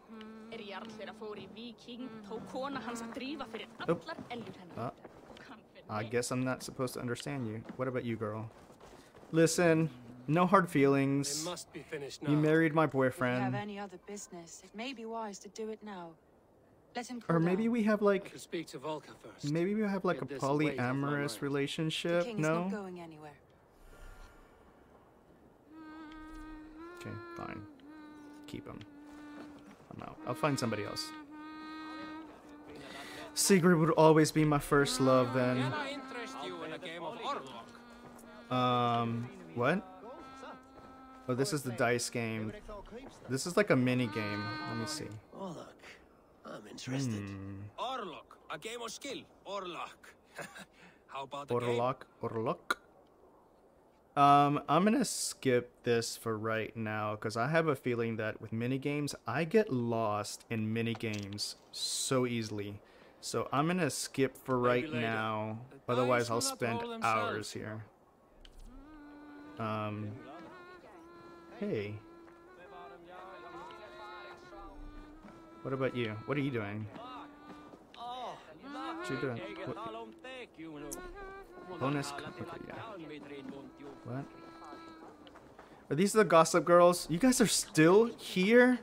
Oh. Uh, I guess I'm not supposed to understand you. What about you, girl? Listen, no hard feelings. It must be finished now. You married my boyfriend. If you have any other business, it may be wise to do it now. Let him or maybe down. we have like speak to Valka first. Maybe we have like a polyamorous relationship. The no. Not going anywhere. Okay, fine. Keep him. I'm out. I'll find somebody else. Sigurd would always be my first love then. Can I interest you in a game of Orlok? Um, what? Oh, this is the dice game. This is like a mini game. Let me see. Orlok. I'm interested. Hmm. Orlok, a game of skill. Orlok. How about the game? Orlok, Orlok. Um, I'm gonna skip this for right now because I have a feeling that with minigames, I get lost in minigames so easily. So I'm gonna skip for right now, otherwise I'll spend hours here. Um, hey. What about you? What are you doing? What are you doing? What? Bonus. Okay, yeah. What? Are these the Gossip Girls? You guys are still here?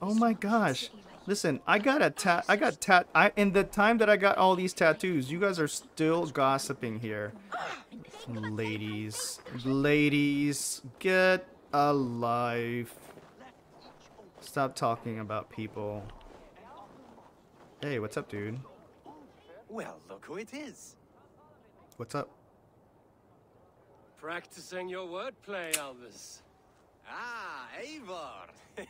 Oh my gosh. Listen, I got a tat. I got tat. I in the time that I got all these tattoos, you guys are still gossiping here. Ladies. Ladies. Get a life. Stop talking about people. Hey, what's up, dude? Well, look who it is. What's up? Practicing your wordplay, Alvis. Ah, Eivor.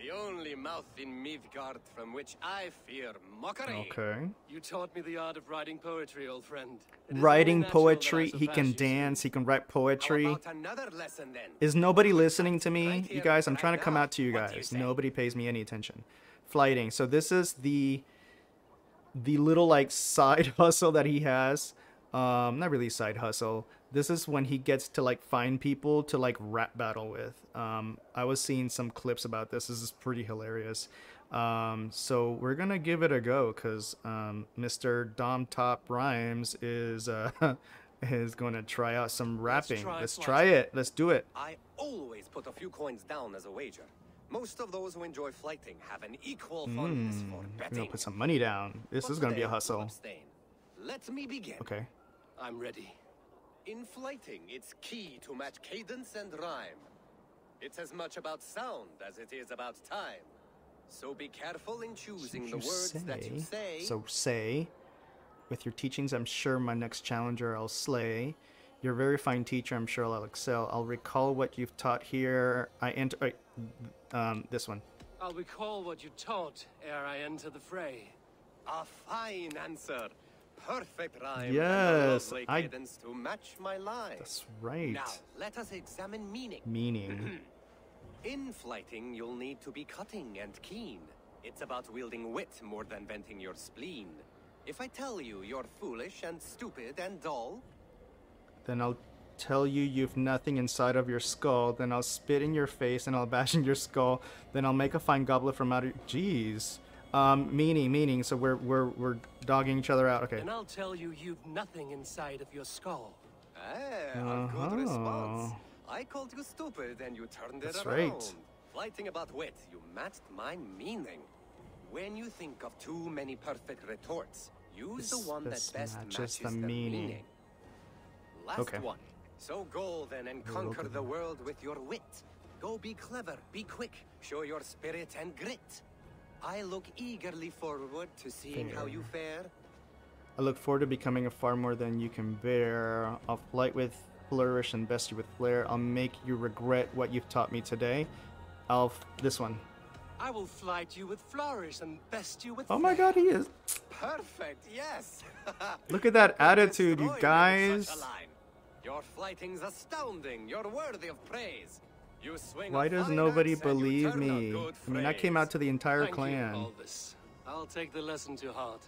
The only mouth in Midgard from which I fear mockery. Okay. You taught me the art of writing poetry, old friend. Writing poetry. He can dance. He can write poetry. How about another lesson, then? Is nobody listening to me? Right here, you guys, I'm trying right to come now. out to you guys. You say? Nobody pays me any attention. Flighting. So this is the... the little like side hustle that he has, um not really side hustle, this is when he gets to like find people to like rap battle with. um I was seeing some clips about this. This is pretty hilarious. Um so we're gonna give it a go because um Mister Dom Top Rhymes is uh is gonna try out some rapping. Let's try, let's try it. Let's do it. I always put a few coins down as a wager. Most of those who enjoy flighting have an equal fondness mm, for betting. I'm gonna put some money down. This but is gonna be a hustle. Let me begin. Okay. I'm ready. In flighting, it's key to match cadence and rhyme. It's as much about sound as it is about time. So be careful in choosing the words say, that you say. So say, with your teachings, I'm sure my next challenger I'll slay. You're a very fine teacher. I'm sure I'll excel. I'll recall what you've taught here. I enter... Right, um, this one. I'll recall what you taught ere I enter the fray. A fine answer. Perfect rhyme. Yes. And I... cadence to match my line. That's right. Now, let us examine meaning. Meaning. In flighting, you'll need to be cutting and keen. It's about wielding wit more than venting your spleen. If I tell you you're foolish and stupid and dull... Then I'll tell you you've nothing inside of your skull. Then I'll spit in your face and I'll bash in your skull. Then I'll make a fine goblet from out of... Jeez. Um, meaning, meaning. So we're, we're, we're dogging each other out. Okay. And I'll tell you you've nothing inside of your skull. Hey, uh-huh. Good response. I called you stupid and you turned it That's around. That's right. Fighting about wit, you matched my meaning. When you think of too many perfect retorts, Use this, the one that best matches the meaning. meaning. Last okay. one. So go then and conquer the world with your wit. Go be clever, be quick, show your spirit and grit. I look eagerly forward to seeing how you fare. I look forward to becoming a farmer than you can bear. I'll flight with flourish and best you with flair. I'll make you regret what you've taught me today. I'll f this one. I will flight you with flourish and best you with flair. Oh my god, he is perfect. Yes. Look at that attitude, you guys. Your flighting's astounding. You're worthy of praise. You swing. Why does nobody believe me? I mean, I came out to the entire Thank clan. You, Alvis. I'll take the lesson to heart.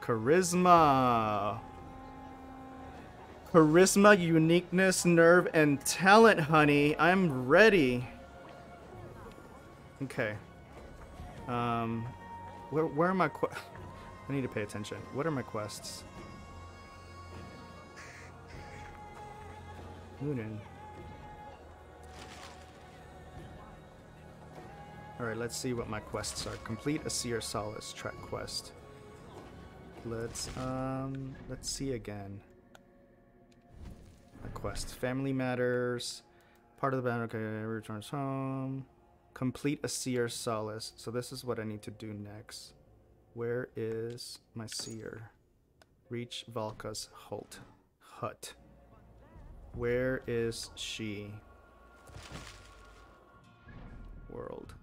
Charisma. Charisma, uniqueness, nerve, and talent, honey. I'm ready. Okay. Um, where, where are my qu- I need to pay attention. What are my quests? Odin. Alright, let's see what my quests are. Complete a Seer Solace track quest. Let's, um, let's see again. A quest. Family matters. Part of the battle, okay, returns home. Complete a Seer Solace. So this is what I need to do next. Where is my Seer? Reach Valka's Holt. Hut. Where is she? World.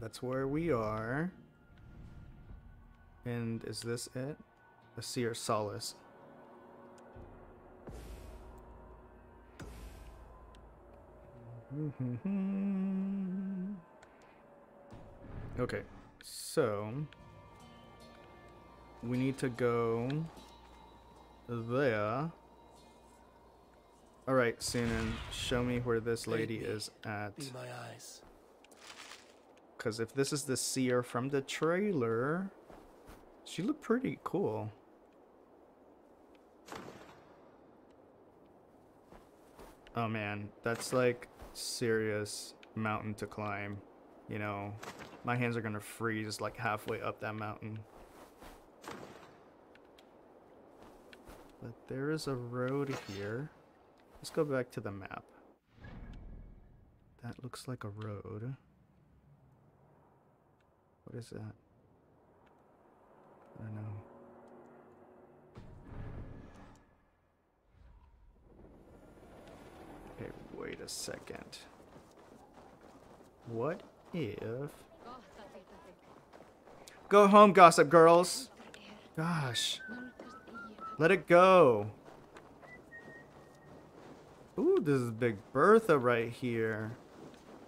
That's where we are. And is this it? A Seer Solace. Okay, so we need to go there. All right, Synin, show me where this lady is at. Be my eyes. Because if this is the seer from the trailer, she looked pretty cool. Oh man, that's like serious mountain to climb. You know, my hands are gonna freeze like halfway up that mountain. But there is a road here. Let's go back to the map. That looks like a road. What is that? I don't know. Okay, wait a second. What if... Go home, gossip girls! Gosh. Let it go. Ooh, this is Big Bertha right here.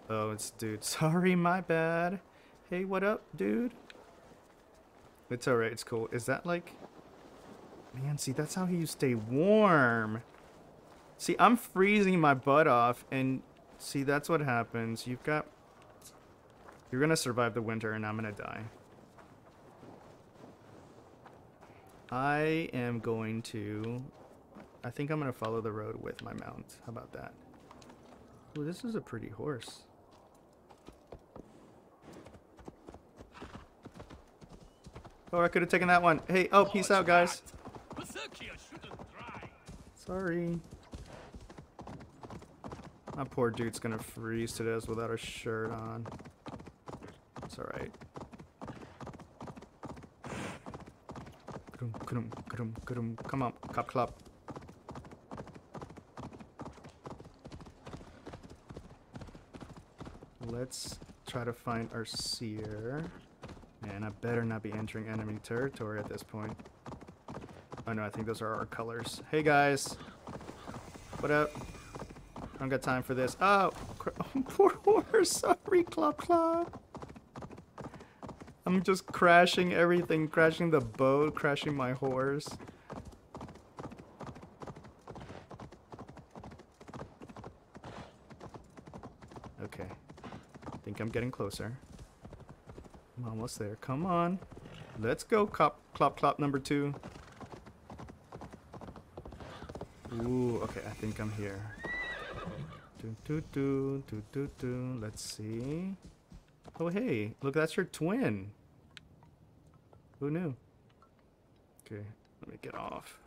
Oh, it's dude. Sorry, my bad. Hey, what up, dude? It's alright, it's cool. Is that like... Man, see, that's how you stay warm. See, I'm freezing my butt off, and... See, that's what happens. You've got... You're gonna survive the winter, and I'm gonna die. I am going to... I think I'm gonna follow the road with my mount. How about that? Ooh, this is a pretty horse. Oh, I could have taken that one. Hey, oh, peace out, guys. Sorry. My poor dude's gonna freeze to death without a shirt on. It's alright. Come on, cop clop. Let's try to find our seer. Man, I better not be entering enemy territory at this point. Oh no, I think those are our colors. Hey guys! What up? I don't got time for this. Oh! Oh poor horse! Sorry, Clop Clop! I'm just crashing everything. Crashing the boat, crashing my horse. Okay. I think I'm getting closer. I'm almost there. Come on. Let's go, cop, clop, clop number two. Ooh, okay, I think I'm here. Do, do, do, do, do, do. Let's see. Oh, hey, look, that's your twin. Who knew? Okay, let me get off.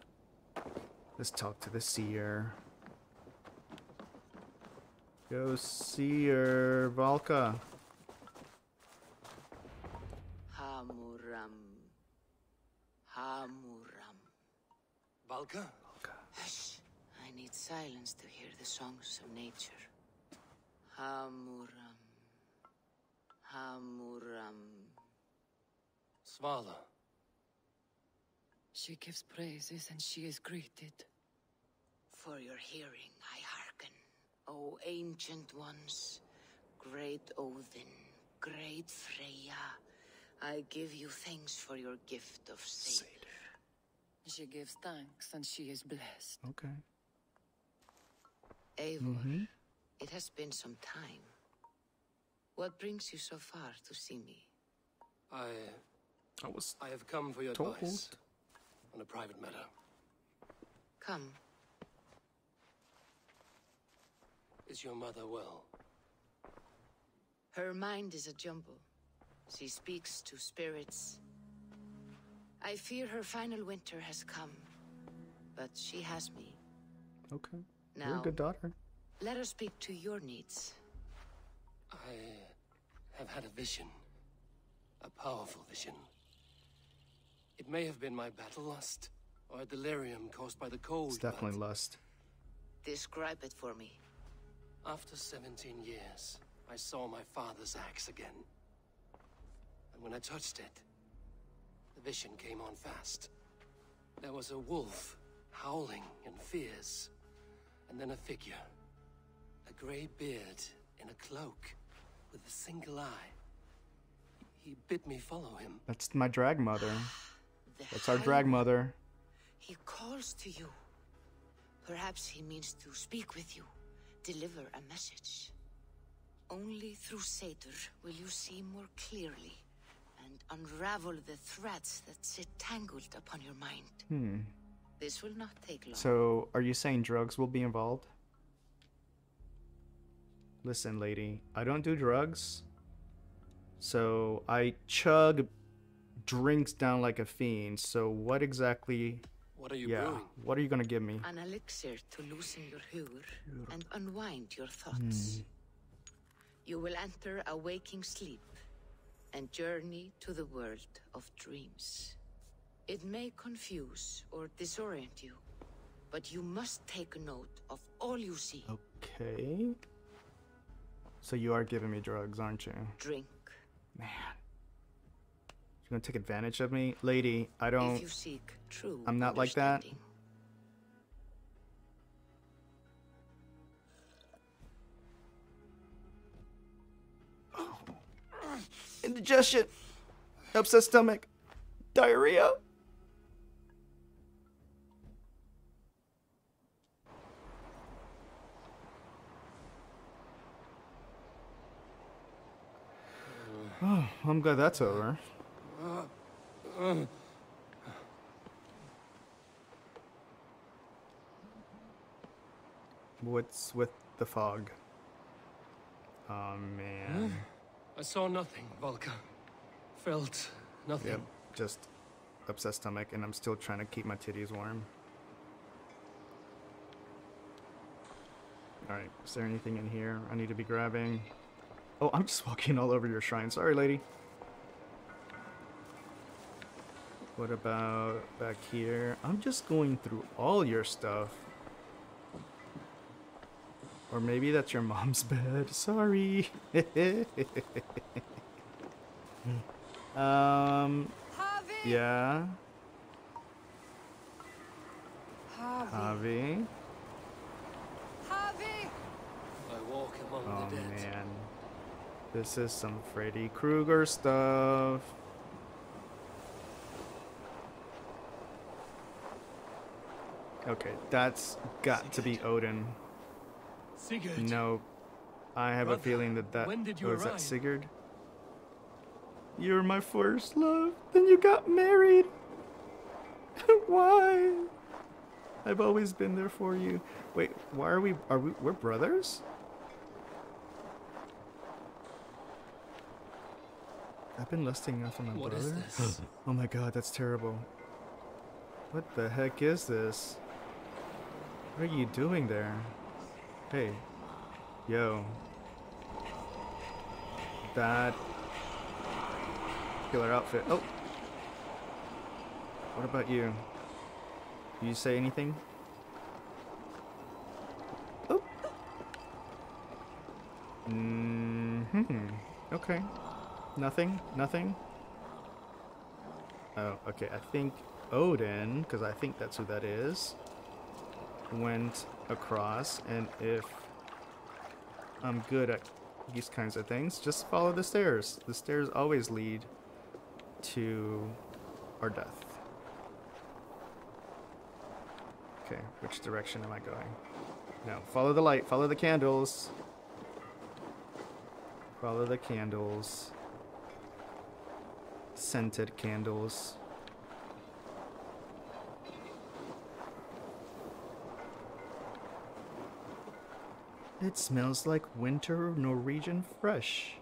Let's talk to the seer. Go seer, Valka. Hamuram. Hamuram. Valka? Valka. Hush. I need silence to hear the songs of nature. Hamuram. Hamuram. Svala. She gives praises and she is greeted. For your hearing, I hearken. O ancient ones, great Odin, great Freyja, I give you thanks for your gift of Seydiv. She gives thanks and she is blessed. Okay. Eivor, mm-hmm. It has been some time. What brings you so far to see me? I... I was... I have come for your told. advice. On a private matter. Come. Is your mother well? Her mind is a jumble. She speaks to spirits. I fear her final winter has come, but she has me. Okay. Now, you're a good daughter. Let us speak to your needs. I have had a vision. A powerful vision. It may have been my battle lust, or a delirium caused by the cold. It's definitely lust. Describe it for me. After seventeen years, I saw my father's axe again. And when I touched it, the vision came on fast. There was a wolf, howling and fierce. And then a figure. A grey beard in a cloak, with a single eye. He bid me follow him. That's my drag mother. That's our drag mother. He calls to you. Perhaps he means to speak with you. Deliver a message. Only through Seydiv will you see more clearly and unravel the threads that sit tangled upon your mind. Hmm. This will not take long. So, are you saying drugs will be involved? Listen, lady, I don't do drugs. So, I chug drinks down like a fiend. So, what exactly... What are you yeah. brewing? What are you gonna give me? An elixir to loosen your huer and unwind your thoughts. Mm. You will enter a waking sleep and journey to the world of dreams. It may confuse or disorient you, but you must take note of all you see. Okay. So you are giving me drugs, aren't you? Drink. Man. You're gonna take advantage of me? Lady, I don't... If you seek true I'm not like that. Oh. Indigestion. Upset stomach. Diarrhea. Oh, I'm glad that's over. What's with the fog? Oh man. I saw nothing, Valka. Felt nothing. Yep, just upset stomach, and I'm still trying to keep my titties warm. Alright, is there anything in here I need to be grabbing? Oh, I'm just walking all over your shrine. Sorry, lady. What about back here? I'm just going through all your stuff. Or maybe that's your mom's bed. Sorry. um. Javi. Yeah. Javi. Javi. I walk among oh, the dead. Man. This is some Freddy Krueger stuff. Okay, that's got Sigurd. to be Odin. Sigurd. No, I have Brother, a feeling that that was oh, that Sigurd. You're my first love. Then you got married. Why? I've always been there for you. Wait, why are we? Are we? We're brothers? I I've been lusting after my what brother. Is this? Oh my god, that's terrible. What the heck is this? What are you doing there? Hey. Yo. That killer outfit. Oh. What about you? Did you say anything? Oh. Mm-hmm. Okay. Nothing? Nothing? Oh, okay. I think Odin, because I think that's who that is, went across, and if I'm good at these kinds of things, just follow the stairs. The stairs always lead to our death. Okay, which direction am I going? No, follow the light, follow the candles. Follow the candles. Scented candles. It smells like winter Norwegian fresh.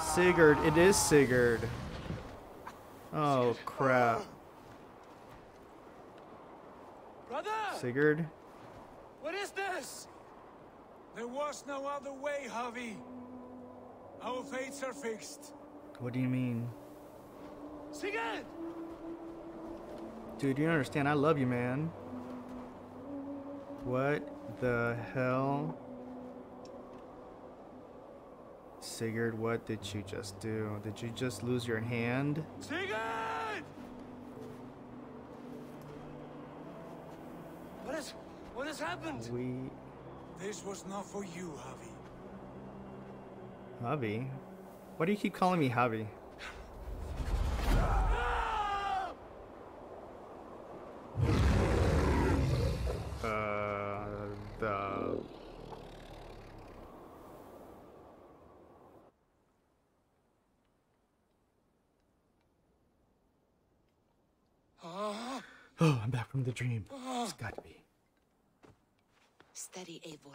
Sigurd, it is Sigurd. Oh crap. Brother! Sigurd? What is this? There was no other way, Javi. Our fates are fixed. What do you mean? Sigurd! Dude, you don't understand. I love you, man. What the hell? Sigurd, what did you just do? Did you just lose your hand? Sigurd! What is... what has happened? We... This was not for you, Javi. Javi? Why do you keep calling me Javi? The dream. It's got to be. Steady, Eivor.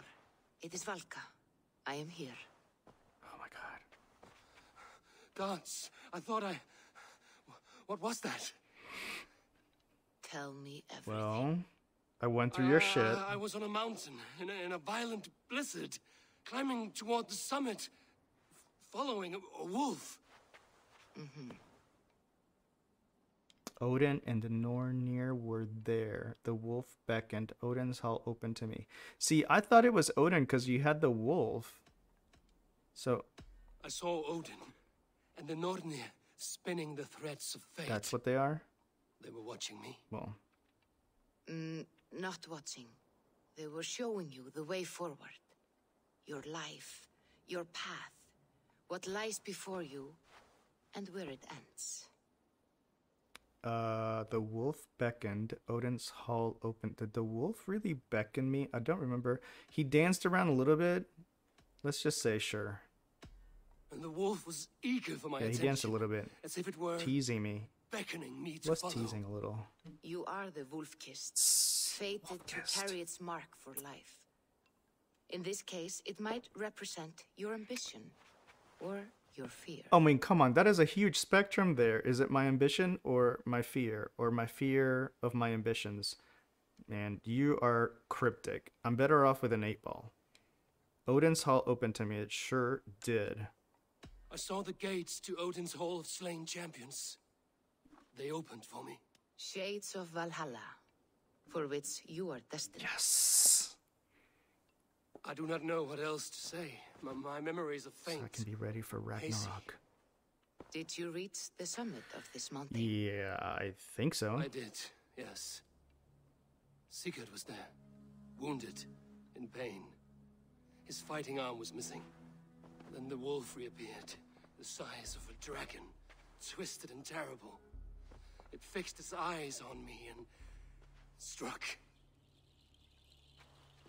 It is Valka. I am here. Oh my god. Dance. I thought I... What was that? Tell me everything. Well, I went through uh, your shit. I, I was on a mountain in a, in a violent blizzard, climbing toward the summit, following a, a wolf. Mm-hmm. Odin and the Nornir were there. The wolf beckoned. Odin's hall opened to me. See, I thought it was Odin because you had the wolf. So... I saw Odin and the Nornir spinning the threads of fate. That's what they are? They were watching me. Well. Mm, not watching. They were showing you the way forward. Your life. Your path. What lies before you and where it ends. Uh, the wolf beckoned. Odin's hall opened. Did the wolf really beckon me? I don't remember. He danced around a little bit. Let's just say sure. And the wolf was eager for my yeah, attention. He danced a little bit, as if it were teasing me, beckoning me to follow. Was teasing a little. You are the wolf kissed, fated wolf -kissed. to carry its mark for life. In this case, it might represent your ambition, or. Your fear. I mean, come on, that is a huge spectrum there. Is it my ambition or my fear? Or my fear of my ambitions? Man, you are cryptic. I'm better off with an eight ball. Odin's hall opened to me. It sure did. I saw the gates to Odin's hall of slain champions. They opened for me. Shades of Valhalla, for which you are destined. Yes! I do not know what else to say. My, my memories are faint. So I can be ready for Ragnarok. Did you reach the summit of this mountain? Yeah, I think so. I did, yes. Sigurd was there, wounded, in pain. His fighting arm was missing. Then the wolf reappeared, the size of a dragon, twisted and terrible. It fixed its eyes on me and struck.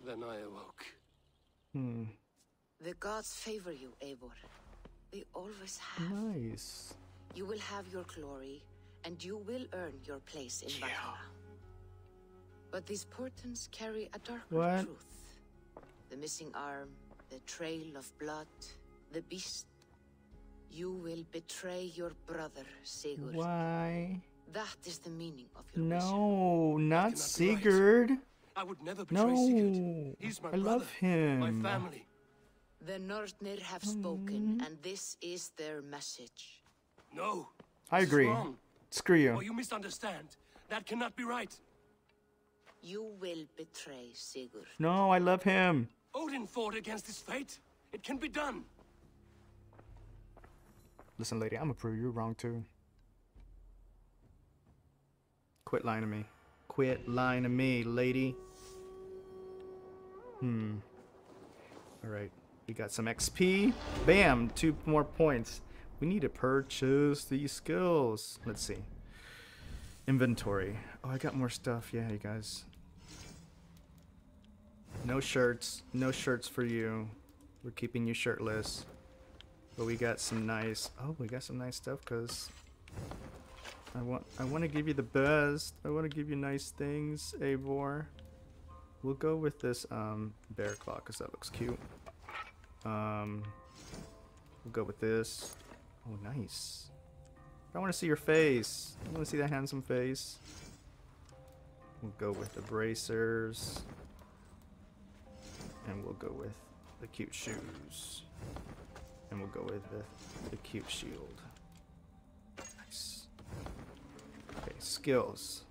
Then I awoke. Hmm. The gods favor you, Eivor. They always have. Nice. You will have your glory, and you will earn your place in Valhalla. Yeah. But these portents carry a darker what? truth. The missing arm, the trail of blood, the beast, you will betray your brother, Sigurd. Why? That is the meaning of your mission. No, not Sigurd. Right. I would never betray no. Sigurd. He's my I brother, love him. My family. The Nornir have spoken, mm. and this is their message. No. I agree. Screw you. Or you misunderstand. That cannot be right. You will betray Sigurd. No, I love him. Odin fought against his fate. It can be done. Listen, lady, I'm gonna prove you wrong too. Quit lying to me. Quit lying to me, lady. Hmm. Alright. We got some X P. Bam! Two more points. We need to purchase these skills. Let's see. Inventory. Oh, I got more stuff. Yeah, you guys. No shirts. No shirts for you. We're keeping you shirtless. But we got some nice... Oh, we got some nice stuff because... I want I want to give you the best. I want to give you nice things, Eivor. We'll go with this um, bear claw because that looks cute. Um, we'll go with this. Oh, nice. I want to see your face. I want to see that handsome face. We'll go with the bracers. And we'll go with the cute shoes. And we'll go with the, the cute shield. Skills.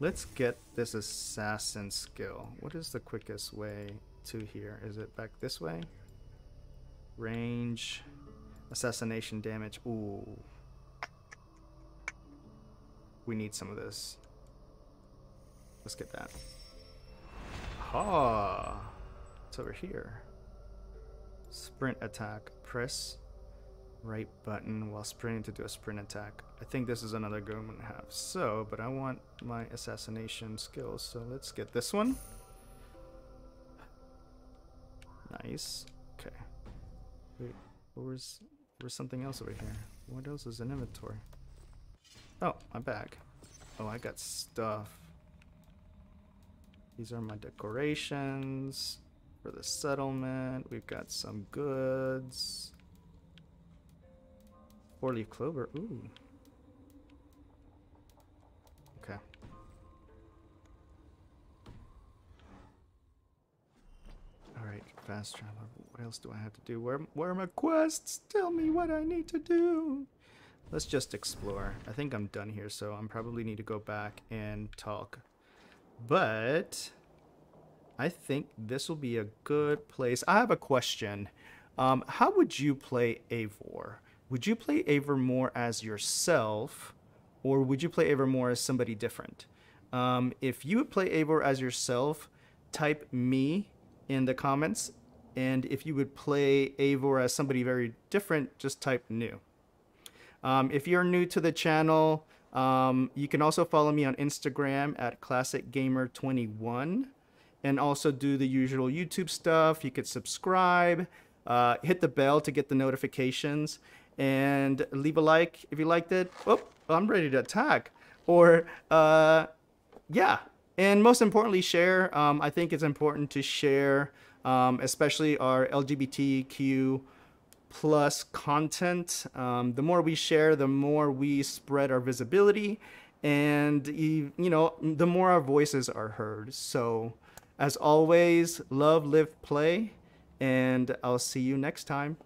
Let's get this assassin skill. What is the quickest way to here? Is it back this way? Range, assassination damage. Ooh. We need some of this. Let's get that. Ha! It's over here. Sprint attack. Press right button while sprinting to do a sprint attack. I think this is another good one to have. So, but I want my assassination skills, so let's get this one. Nice. Okay. Wait, where's where's something else over here? What else is in inventory? Oh, my bag. Oh, I got stuff. These are my decorations for the settlement. We've got some goods. Four-leaf clover. Ooh. Okay. All right, fast travel. What else do I have to do? Where, where are my quests? Tell me what I need to do. Let's just explore. I think I'm done here, so I probably need to go back and talk. But I think this will be a good place. I have a question. Um, how would you play Eivor? Would you play Eivor more as yourself, or would you play Eivor more as somebody different? Um, if you would play Eivor as yourself, type me in the comments, and if you would play Eivor as somebody very different, just type new. Um, if you're new to the channel, um, you can also follow me on Instagram at classic gamer twenty-one, and also do the usual YouTube stuff. You could subscribe, uh, hit the bell to get the notifications, and leave a like if you liked it. Oh, I'm ready to attack. Or, uh, yeah. And most importantly, share. Um, I think it's important to share, um, especially our L G B T Q plus content. Um, the more we share, the more we spread our visibility. And, you know, the more our voices are heard. So, as always, love, live, play. And I'll see you next time.